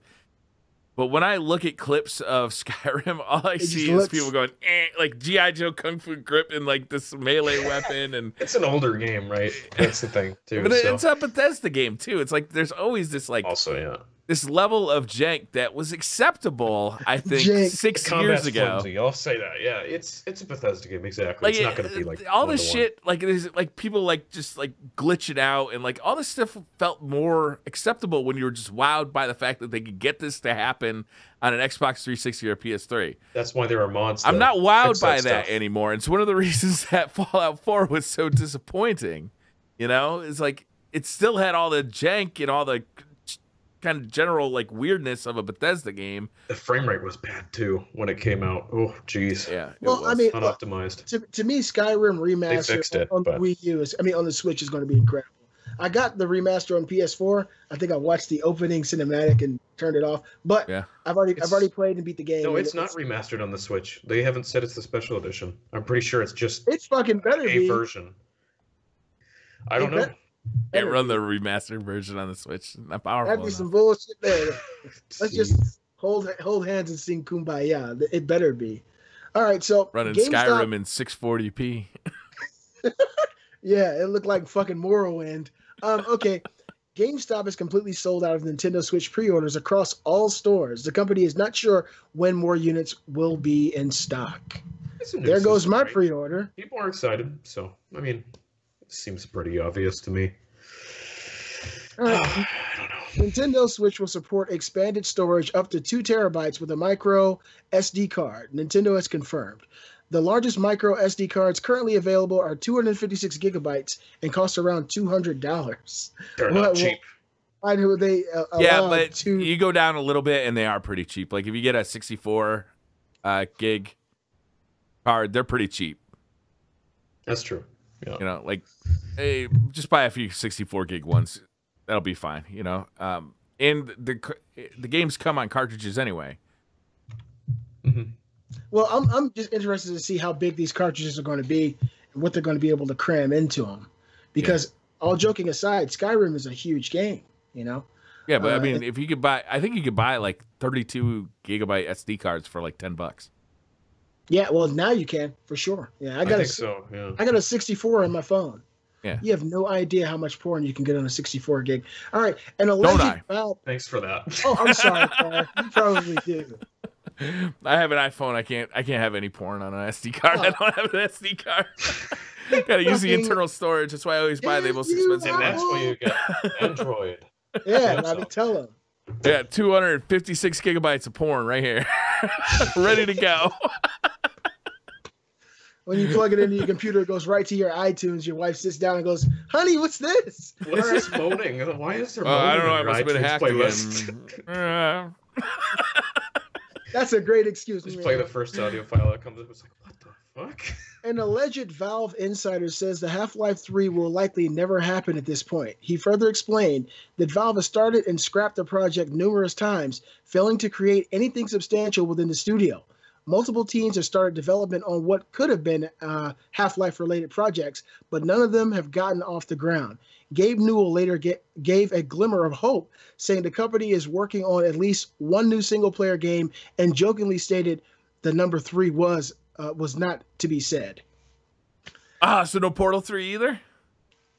But when I look at clips of Skyrim, all I it see is looks... people going, eh, like G I. Joe Kung Fu grip and like this melee weapon. And it's an older game, right? That's the thing, too. But so. It's a Bethesda game, too. It's like there's always this like also, yeah. this level of jank that was acceptable, I think, jank. six the years ago. Flimsy. I'll say that, yeah. It's it's a Bethesda game, exactly. Like, it's not going to be like all this shit. Like there's like people like just like glitching out, and like all this stuff felt more acceptable when you were just wowed by the fact that they could get this to happen on an Xbox three sixty or P S three. That's why there are mods. I'm not wowed by that, that anymore. It's one of the reasons that Fallout four was so disappointing. You know, it's like it still had all the jank and all the kind of general like weirdness of a Bethesda game. The frame rate was bad too when it came out. Oh geez. Yeah. Well, I mean, unoptimized. To, to me, Skyrim remastered it, on but... the Wii U is, I mean, on the Switch is going to be incredible. I got the remaster on P S four. I think I watched the opening cinematic and turned it off. But yeah. I've already it's... I've already played and beat the game. No, it's, it's not remastered on the Switch. They haven't said it's the special edition. I'm pretty sure it's just it's fucking better a be. version. I don't it know. Better. Can't better. Run the remastered version on the Switch. Not powerful. That'd be enough. Some bullshit there. Let's just hold hold hands and sing Kumbaya. It better be. All right, so running GameStop... Skyrim in six forty p. Yeah, it looked like fucking Morrowind. Um, okay, GameStop is completely sold out of Nintendo Switch pre-orders across all stores. The company is not sure when more units will be in stock. There goes my right? pre-order. People are excited, so I mean. Seems pretty obvious to me. Right. Uh, I don't know. Nintendo Switch will support expanded storage up to two terabytes with a micro S D card. Nintendo has confirmed. The largest micro S D cards currently available are two hundred fifty-six gigabytes and cost around two hundred dollars. They're not well, cheap. I know they uh, yeah, but to... you go down a little bit and they are pretty cheap. Like if you get a sixty-four uh, gig card, they're pretty cheap. That's true. Yeah. You know, like, hey, just buy a few sixty-four gig ones. That'll be fine. You know, um, and the the games come on cartridges anyway. Mm-hmm. Well, I'm I'm just interested to see how big these cartridges are going to be and what they're going to be able to cram into them. Because yeah. all joking aside, Skyrim is a huge game. You know. Yeah, but uh, I mean, if you could buy, I think you could buy like thirty-two gigabyte S D cards for like ten bucks. Yeah, well, now you can for sure. Yeah, I got I think a so, yeah. I got a sixty-four on my phone. Yeah, you have no idea how much porn you can get on a sixty-four gig. All right, and alleged Don't I? Foul... Thanks for that. Oh, I'm sorry, Carl. You probably do. I have an iPhone. I can't. I can't have any porn on an S D card. Oh. I don't have an S D card. Gotta use the internal storage. That's why I always buy the most expensive. And that's why you got Android. Yeah, I would tell them. Yeah, two hundred fifty-six gigabytes of porn right here, ready to go. When you plug it into your computer, it goes right to your iTunes. Your wife sits down and goes, "Honey, what's this? What's this moaning? Why is there moaning?" Uh, I don't know. I must have been hacked again. That's a great excuse. Just play the first audio file that comes up. It's like, what the fuck? An alleged Valve insider says the Half-Life three will likely never happen at this point. He further explained that Valve has started and scrapped the project numerous times, failing to create anything substantial within the studio. Multiple teams have started development on what could have been uh, Half-Life-related projects, but none of them have gotten off the ground. Gabe Newell later get, gave a glimmer of hope, saying the company is working on at least one new single-player game and jokingly stated the number three was uh, was not to be said. Ah, so no Portal three either?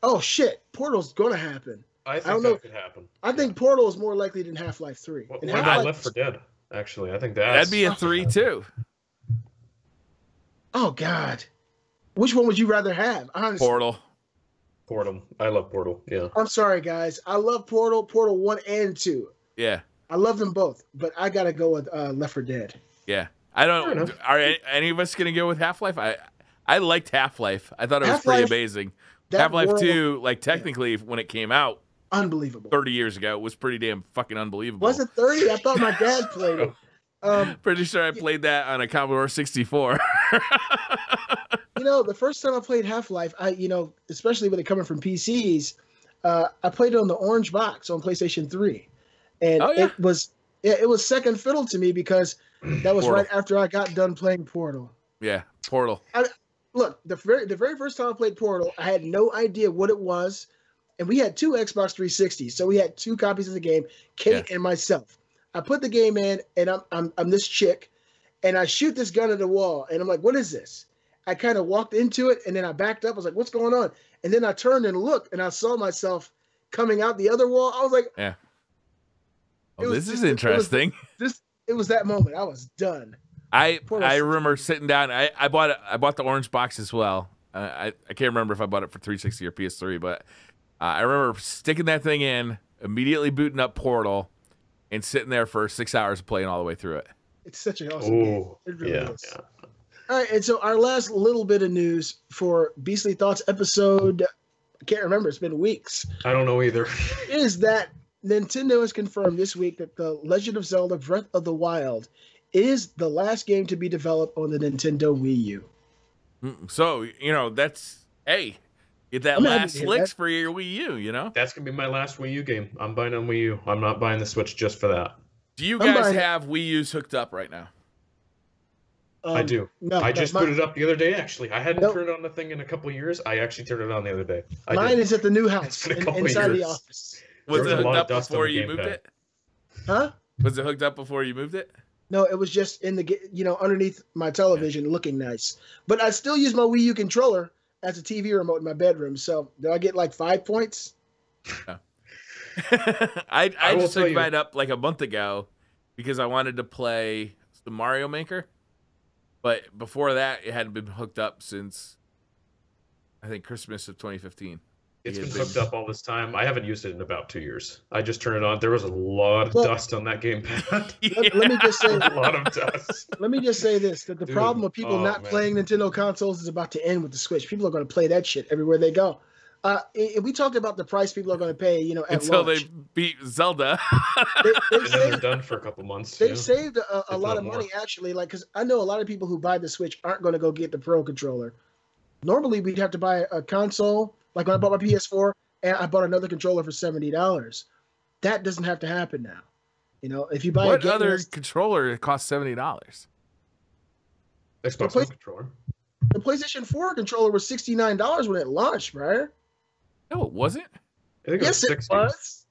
Oh, shit. Portal's going to happen. I think I don't that know. could happen. I think Portal is more likely than Half-Life three. Well, and Half-Life Left four Dead. Actually, I think that's... That'd be a three, too. Oh, God. Which one would you rather have? Honestly. Portal. Portal. I love Portal, yeah. I'm sorry, guys. I love Portal, Portal one and two. Yeah. I love them both, but I got to go with uh, Left four Dead. Yeah. I don't... Are any of us going to go with Half-Life? I I liked Half-Life. I thought it was pretty amazing. Half-Life two, like, technically, yeah. when it came out, unbelievable. thirty years ago, it was pretty damn fucking unbelievable. Was it thirty? I thought my dad played it. Um, Pretty sure I played that on a Commodore sixty-four. You know, the first time I played Half-Life, I, you know, especially with it coming from P Cs, uh, I played it on the orange box on PlayStation three, and oh, yeah. it was it, it was second fiddle to me because that was Portal. Right after I got done playing Portal. Yeah, Portal. I, look, the very the very first time I played Portal, I had no idea what it was, and we had two Xbox three sixties, so we had two copies of the game, Kate yeah. and myself. I put the game in, and I'm, I'm I'm this chick, and I shoot this gun at the wall, and I'm like, what is this? I kind of walked into it, and then I backed up. I was like, what's going on? And then I turned and looked, and I saw myself coming out the other wall. I was like, yeah. Oh, well, this was, is it, interesting. It was, this it was that moment. I was done. I Poor I remember sitting down. I I bought a, I bought the orange box as well. Uh, I I can't remember if I bought it for three sixty or P S three, but uh, I remember sticking that thing in, immediately booting up Portal, and sitting there for six hours playing all the way through it. It's such an awesome Ooh, game. It really yeah, is. Yeah. All right, and so our last little bit of news for Beastly Thoughts episode, I can't remember, it's been weeks. I don't know either. Is that Nintendo has confirmed this week that The Legend of Zelda Breath of the Wild is the last game to be developed on the Nintendo Wii U. So, you know, that's, hey, get that I'm last licks that. for your Wii U, you know? That's going to be my last Wii U game. I'm buying on Wii U. I'm not buying the Switch just for that. Do you I'm guys have Wii U's hooked up right now? Um, I do. No, I just my, put it up the other day, actually. I hadn't nope. turned on the thing in a couple of years. I actually turned it on the other day. I Mine did. is at the new house, in, inside years. the office. Was it hooked up before you moved it? Huh? Was it hooked up before you moved it? No, it was just in the, you know, underneath my television yeah. looking nice. But I still use my Wii U controller as a T V remote in my bedroom. So do I get like five points? No. I, I, I just hooked mine up like a month ago because I wanted to play the Mario Maker. But before that, it hadn't been hooked up since, I think, Christmas of twenty fifteen. It's been hooked up all this time. I haven't used it in about two years. I just turned it on. There was a lot of well, dust on that gamepad. Yeah. Let, let me just say, a lot of dust. Let me just say this: that the Dude, problem of people oh, not man. playing Nintendo consoles is about to end with the Switch. People are going to play that shit everywhere they go. Uh, and we talked about the price people are going to pay, you know, at until launch. They beat Zelda. they, they saved, they're done for a couple months. They've yeah. saved a, a lot of more. money, actually, like because I know a lot of people who buy the Switch aren't going to go get the Pro controller. Normally, we'd have to buy a console. Like when I bought my P S four, and I bought another controller for seventy dollars. That doesn't have to happen now. You know, if you buy what a game other list, controller, it costs seventy dollars. Xbox One controller. The PlayStation four controller was sixty nine dollars when it launched, right? No, it wasn't. I think yes, it was. It, was.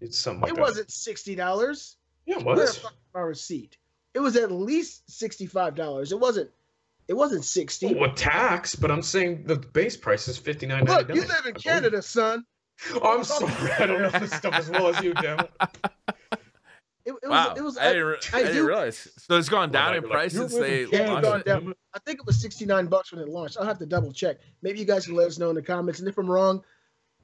It's something like it that. wasn't sixty dollars. Yeah, it was. Where the fuck is my receipt? It was at least sixty-five dollars. It wasn't. It wasn't sixty. Well, tax, but I'm saying the base price is fifty-nine. Look, you live in Canada, son. Oh, I'm sorry. I don't know this stuff as well as you, Devin. It, it wow, was, it was, I, I, didn't, I, I didn't realize. So it's gone down well, in price since they launched it. I think it was sixty-nine bucks when it launched. I'll have to double check. Maybe you guys can let us know in the comments, and if I'm wrong,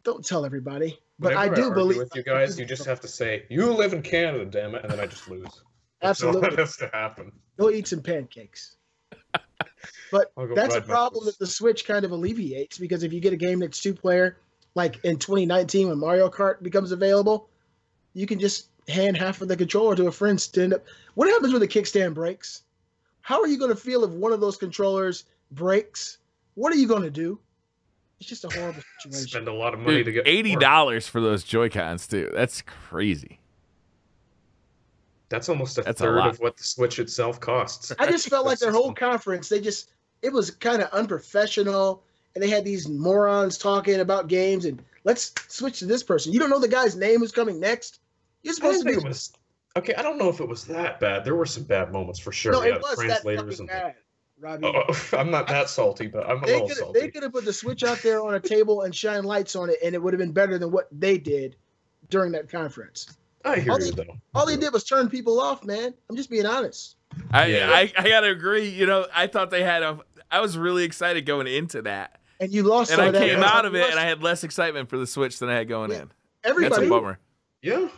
don't tell everybody. But Whenever I do I believe with you guys. You just have to say you live in Canada, damn it, and then I just lose. Absolutely, that has to happen. Go eat some pancakes. But that's a problem that the Switch kind of alleviates, because if you get a game that's two-player, like in twenty nineteen when Mario Kart becomes available, you can just hand half of the controller to a friend. Stand up. What happens when the kickstand breaks? How are you going to feel if one of those controllers breaks? What are you going to do? It's just a horrible situation. Spend a lot of money Dude, to get eighty dollars for those Joy-Cons too. That's crazy. That's almost a That's third a of what the Switch itself costs. I just felt like their whole conference, they just, it was kind of unprofessional, and they had these morons talking about games, and let's switch to this person. You don't know the guy's name who's coming next? You're supposed to be. It was, okay, I don't know if it was that bad. There were some bad moments for sure. No, it yeah, was that fucking bad, Robbie. Oh, I'm not that salty, but I'm a they little salty. They could have put the Switch out there on a table and shine lights on it, and it would have been better than what they did during that conference. I hear all you, they, though. All they did was turn people off, man. I'm just being honest. I, yeah. I I gotta agree. You know, I thought they had a. I was really excited going into that, and you lost. And I came that. out of it, and I had less excitement for the Switch than I had going yeah. in. Everybody, that's a bummer. Yeah,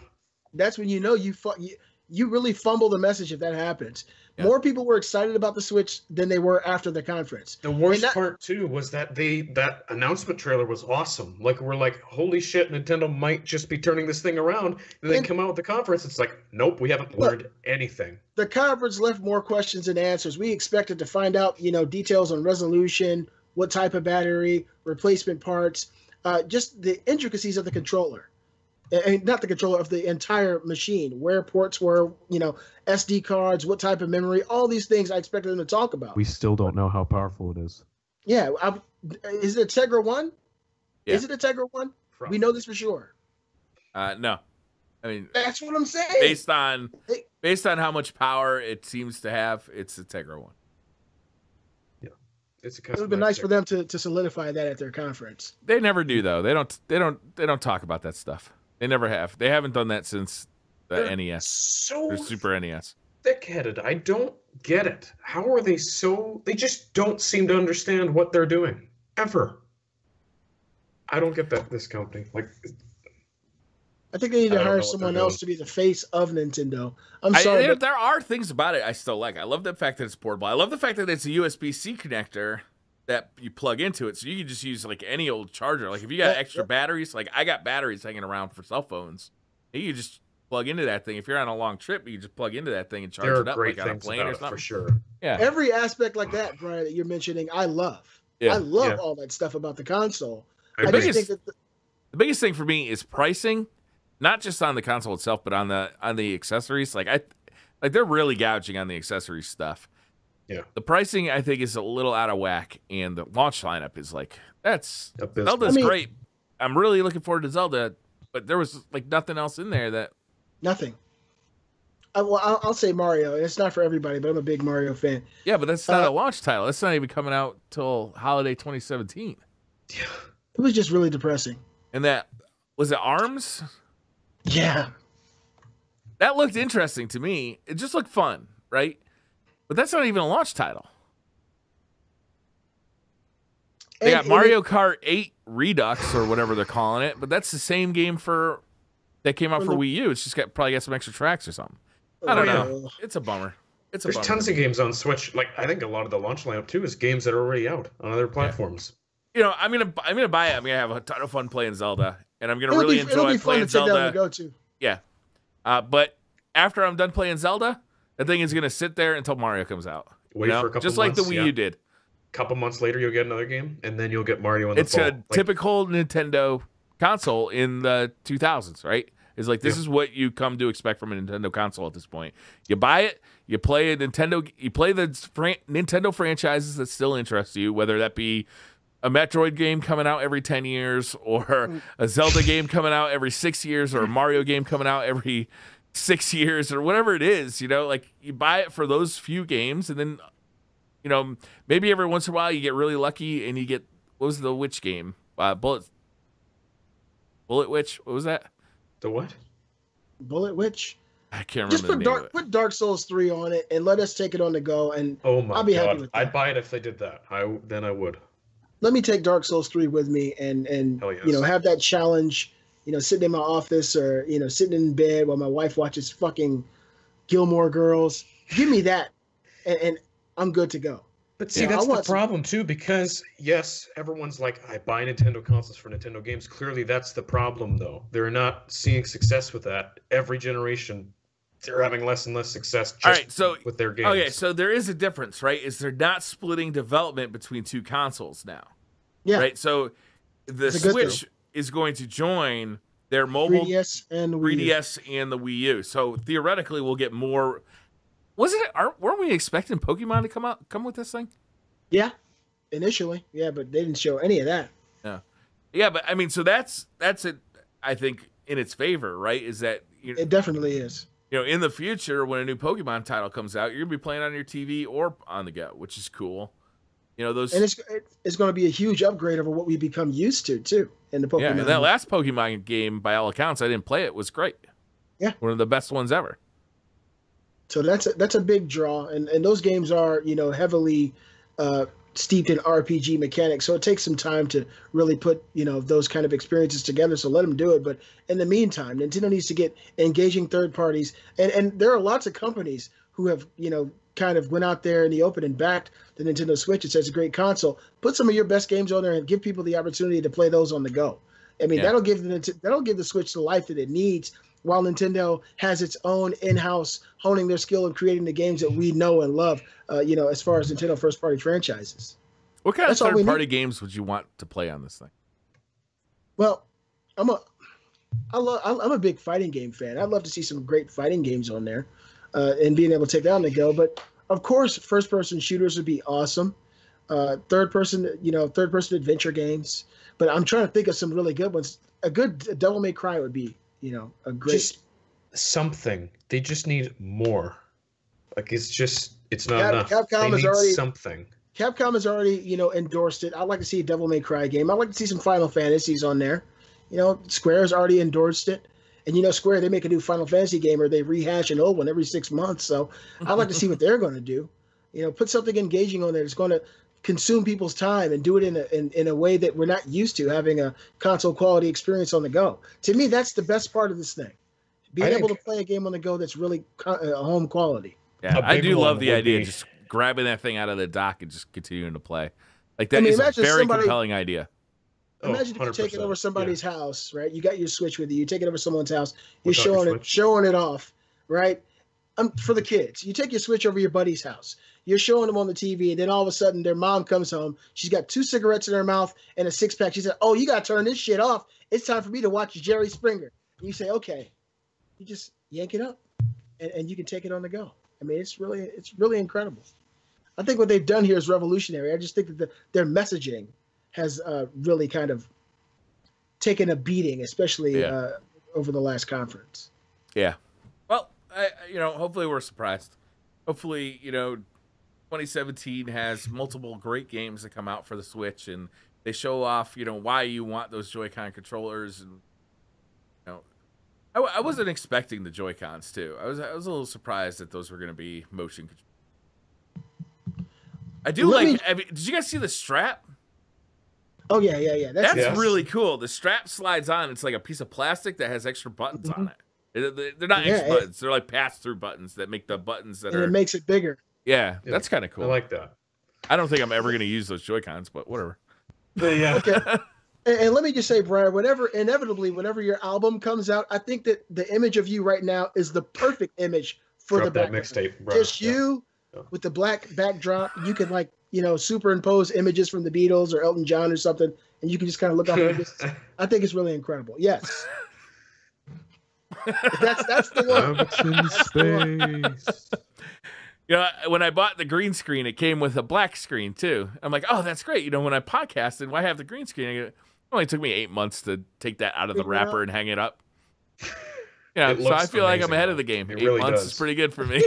that's when you know you fu you, you really fumble the message if that happens. Yeah. More people were excited about the Switch than they were after the conference. The worst that, part, too, was that they that announcement trailer was awesome. Like, we're like, holy shit, Nintendo might just be turning this thing around. And then and, come out with the conference, it's like, nope, we haven't learned look, anything. The conference left more questions than answers. We expected to find out, you know, details on resolution, what type of battery, replacement parts, uh, just the intricacies of the controller. And not the controller, of the entire machine, where ports were, you know, S D cards, what type of memory, all these things I expected them to talk about. We still don't know how powerful it is. Yeah. I, is it a Tegra one? Yeah. Is it a Tegra one? Probably. We know this for sure. Uh, no. I mean, that's what I'm saying. Based on based on how much power it seems to have, it's a Tegra one. Yeah. It's a it would have been nice Tegra. for them to, to solidify that at their conference. They never do, though. They don't they don't they don't talk about that stuff. They never have. They haven't done that since the They're N E S. So They're Super N E S. Thick-headed. I don't get it. How are they so... They just don't seem to understand what they're doing. Ever. I don't get that, this company. Like, I think they need to hire someone else to be the face of Nintendo. I'm sorry. I, but there are things about it I still like. I love the fact that it's portable. I love the fact that it's a U S B C connector that you plug into it, so you can just use like any old charger. Like if you got extra batteries, like I got batteries hanging around for cell phones, you can just plug into that thing. If you're on a long trip, you can just plug into that thing and charge it up like on a plane or something. For sure. Yeah. Every aspect like that, Brian, that you're mentioning, I love. Yeah. I love yeah. all that stuff about the console. I, I just think that the, the biggest thing for me is pricing, not just on the console itself, but on the on the accessories. Like I, like they're really gouging on the accessory stuff. Yeah, the pricing I think is a little out of whack, and the launch lineup is like that's Zelda's I mean, great. I'm really looking forward to Zelda, but there was like nothing else in there that nothing. I, well, I'll, I'll say Mario. It's not for everybody, but I'm a big Mario fan. Yeah, but that's not uh, a launch title. That's not even coming out till holiday twenty seventeen. It was just really depressing. And that was it. Arms. Yeah, that looked interesting to me. It just looked fun, right? But that's not even a launch title. They got Mario Kart eight Redux or whatever they're calling it, but that's the same game for that came out for Wii U. It's just got probably got some extra tracks or something. I don't know. It's a bummer. It's a bummer. There's tons of games on Switch. Like I think a lot of the launch lineup too is games that are already out on other platforms. Yeah. You know, I'm gonna I'm gonna buy it. I'm gonna have a ton of fun playing Zelda, and I'm gonna it'll really be, enjoy playing Zelda. Go to. Yeah, uh, but after I'm done playing Zelda, that thing is going to sit there until Mario comes out. Wait know? for a couple Just months, like the Wii yeah. U did. A couple months later, you'll get another game, and then you'll get Mario in the it's fall. It's a like, typical Nintendo console in the two thousands, right? It's like, this yeah. is what you come to expect from a Nintendo console at this point. You buy it, you play a Nintendo, you play the fran Nintendo franchises that still interest you, whether that be a Metroid game coming out every ten years, or a Zelda game coming out every six years, or a Mario game coming out every... six years or whatever it is, you know, like you buy it for those few games, and then, you know, maybe every once in a while you get really lucky and you get what was the witch game? Uh, Bullet, Bullet Witch. What was that? The what? Bullet Witch. I can't remember. Just put the name Dark, of it. put Dark Souls three on it and let us take it on the go. And oh my I'll be God. happy with that. I'd buy it if they did that. I then I would. Let me take Dark Souls three with me and and yes. you know have that challenge. You know, sitting in my office or, you know, sitting in bed while my wife watches fucking Gilmore Girls. Give me that, and, and I'm good to go. But see, you know, that's the problem, too, because, yes, everyone's like, I buy Nintendo consoles for Nintendo games. Clearly, that's the problem, though. They're not seeing success with that. Every generation, they're having less and less success just All right, so, with their games. Okay, so there is a difference, right? Is they're not splitting development between two consoles now. Yeah. Right? So the Switch is going to join their mobile three D S and the Wii U. So theoretically, we'll get more. Wasn't it? Aren't, weren't we expecting Pokemon to come out, come with this thing? Yeah, initially, yeah, but they didn't show any of that. Yeah, yeah, but I mean, so that's that's it. I think in its favor, right? Is that you know, it definitely is. You know, in the future, when a new Pokemon title comes out, you're gonna be playing on your T V or on the go, which is cool. You know those, and it's it's going to be a huge upgrade over what we become used to too. In the Pokemon, yeah, and that last Pokemon game, by all accounts, I didn't play it, was great. Yeah, one of the best ones ever. So that's a, that's a big draw, and and those games are you know heavily uh, steeped in R P G mechanics, so it takes some time to really put you know those kind of experiences together. So let them do it, but in the meantime, Nintendo needs to get engaging third parties, and and there are lots of companies who have, you know, kind of went out there in the open and backed the Nintendo Switch. It's such a great console. Put some of your best games on there and give people the opportunity to play those on the go. I mean, yeah. that'll give the that'll give the Switch the life that it needs, while Nintendo has its own in-house honing their skill and creating the games that we know and love. Uh, you know, as far as Nintendo first-party franchises. What kind That's of third-party games would you want to play on this thing? Well, I'm a I love I'm a big fighting game fan. I'd love to see some great fighting games on there, uh, and being able to take that on the go. But of course, first-person shooters would be awesome. Uh, third-person, you know, third-person adventure games. But I'm trying to think of some really good ones. A good Devil May Cry would be, you know, a great... Just something. They just need more. Like, it's just, it's not Cap- enough. Capcom they is need already, something. Capcom has already, you know, endorsed it. I'd like to see a Devil May Cry game. I'd like to see some Final Fantasies on there. You know, Square's already endorsed it. And, you know, Square, they make a new Final Fantasy game or they rehash an old one every six months. So I'd like to see what they're going to do. You know, put something engaging on there that's going to consume people's time and do it in a in, in a way that we're not used to, having a console quality experience on the go. To me, that's the best part of this thing. Being able to play a game on the go that's really co- uh, home quality. Yeah, I do love the idea of just grabbing that thing out of the dock and just continuing to play. Like, that I mean, is a very somebody, compelling idea. Imagine oh, if you're taking over somebody's yeah. house, right? You got your Switch with you. You take it over someone's house. You're Without showing your it, showing it off, right? Um, for the kids, you take your Switch over your buddy's house. You're showing them on the T V, and then all of a sudden their mom comes home. She's got two cigarettes in her mouth and a six-pack. She said, oh, you got to turn this shit off. It's time for me to watch Jerry Springer. And you say, okay. You just yank it up, and, and you can take it on the go. I mean, it's really it's really incredible. I think what they've done here is revolutionary. I just think that the, their messaging has uh, really kind of taken a beating, especially yeah. uh, over the last conference. Yeah. Well, I, you know, hopefully we're surprised. Hopefully, you know, twenty seventeen has multiple great games that come out for the Switch, and they show off, you know, why you want those Joy-Con controllers. And, you know, I, I wasn't expecting the Joy-Cons too. I was I was a little surprised that those were going to be motion controllers. I do Let like. Me... I mean, did you guys see the strap? Oh yeah, yeah, yeah. That's, That's yes. really cool. The strap slides on. It's like a piece of plastic that has extra buttons mm-hmm. on it. They're not yeah, extra buttons. It... They're like pass-through buttons that make the buttons that and are. It makes it bigger. Yeah, that's kind of cool. I like that. I don't think I'm ever going to use those Joy-Cons, but whatever. But yeah. Okay. And, and let me just say, Brian, whenever inevitably, whenever your album comes out, I think that the image of you right now is the perfect image for Drop the that mixtape. Just yeah. you yeah. with the black backdrop. You can, like, you know, superimpose images from the Beatles or Elton John or something, and you can just kind of look off. the I think it's really incredible. Yes. that's that's the one. That's the one. You know, when I bought the green screen, it came with a black screen, too. I'm like, oh, that's great. You know, when I podcasted, why have the green screen? It only took me eight months to take that out of the wrapper and hang it up. Yeah, you know, so I feel like I'm ahead of the game. It eight really months does. is pretty good for me.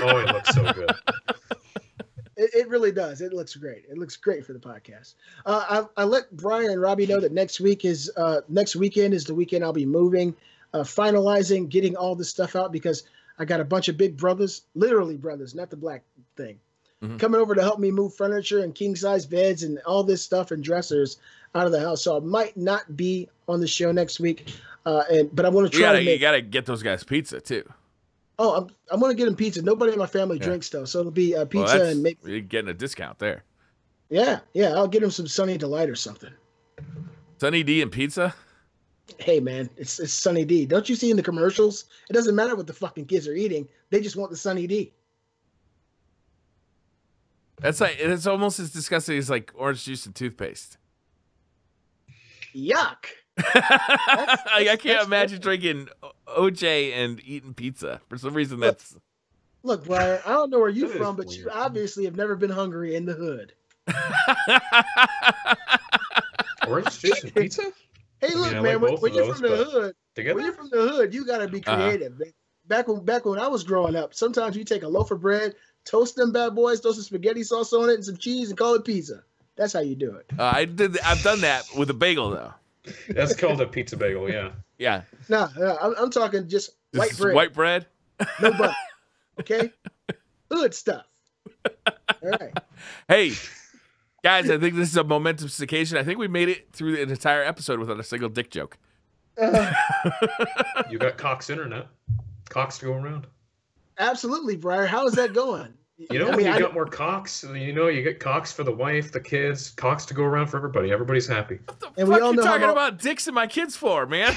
Oh, it looks so good. It, it really does. It looks great. It looks great for the podcast. Uh, I, I let Brian and Robbie know that next week is uh, next weekend is the weekend I'll be moving, uh, finalizing, getting all this stuff out, because I got a bunch of big brothers, literally brothers, not the black thing, mm-hmm. coming over to help me move furniture and king-size beds and all this stuff and dressers out of the house. So I might not be on the show next week, uh, and but I want to try. You gotta, to make, you gotta get those guys pizza too. Oh, I'm I'm gonna get them pizza. Nobody in my family yeah. drinks though, so it'll be uh, pizza well, and maybe you're getting a discount there. Yeah, yeah, I'll get them some Sunny Delight or something. Sunny D and pizza. Hey man, it's it's Sunny D. Don't you see in the commercials? It doesn't matter what the fucking kids are eating; they just want the Sunny D. That's like it's almost as disgusting as like orange juice and toothpaste. Yuck! that's, that's, I can't that's imagine funny. drinking O J and eating pizza for some reason. Look, that's look, Brian. I don't know where you're from, but weird. you obviously have never been hungry in the hood. Orange juice and pizza. Hey, look, I mean, man. Like when, when you're those, from the hood, together? when you're from the hood, you gotta be creative. Uh-huh. Back when, back when I was growing up, sometimes you take a loaf of bread, toast them bad boys, throw some spaghetti sauce on it, and some cheese, and call it pizza. That's how you do it. Uh, I did. I've done that with a bagel though. That's called a pizza bagel. Yeah. Yeah. No, no I'm, I'm talking just this white bread. White bread. No butter. Okay. Hood stuff. All right. Hey. Guys, I think this is a momentous occasion. I think we made it through an entire episode without a single dick joke. Uh, you got Cox Internet. Cox to go around. Absolutely, Briar. How is that going? You know, I mean, you I, got more cocks. You know, you get cocks for the wife, the kids, cocks to go around for everybody. Everybody's happy. What the and fuck are you talking about dicks and my kids for, man?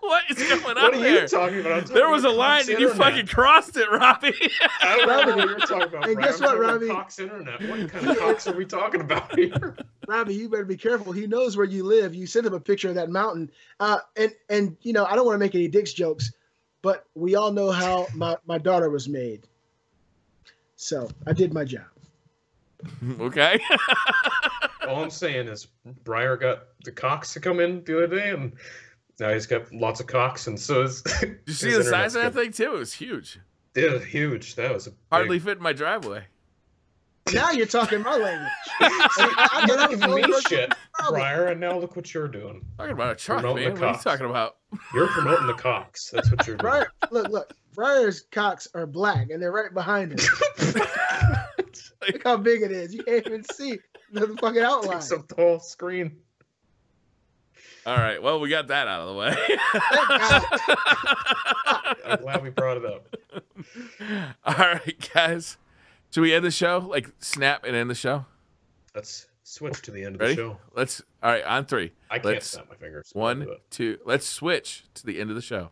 What is going on there? What are you there? talking about? Talking there was about a line and you internet. fucking crossed it, Robbie. I don't know what you're talking about. And Brian. guess what, Robbie? Cox internet. What kind of Cox are we talking about here? Robbie, you better be careful. He knows where you live. You sent him a picture of that mountain. Uh, and, and you know, I don't want to make any dicks jokes, but we all know how my, my daughter was made. So I did my job. Okay. All I'm saying is Briar got the Cox to come in the other day, and now he's got lots of cocks, and so is. Did you see the size of that thing too? It was huge. It was huge. That was a hardly big... fit in my driveway. Now you're talking my language. I mean, I'm talking me shit, Briar, and now look what you're doing. Talking about a truck, man. What are you talking about? You're promoting the cocks. That's what you're doing. Briar, look, look. Briar's cocks are black, and they're right behind him. Look how big it is. You can't even see the fucking outline. It's up the whole screen. All right. Well, we got that out of the way. I'm glad we brought it up. All right, guys. Should we end the show? Like, snap and end the show? Let's switch to the end of Ready? the show. Let's. All right, on three. I can't let's, snap my fingers. One, two. Let's switch to the end of the show.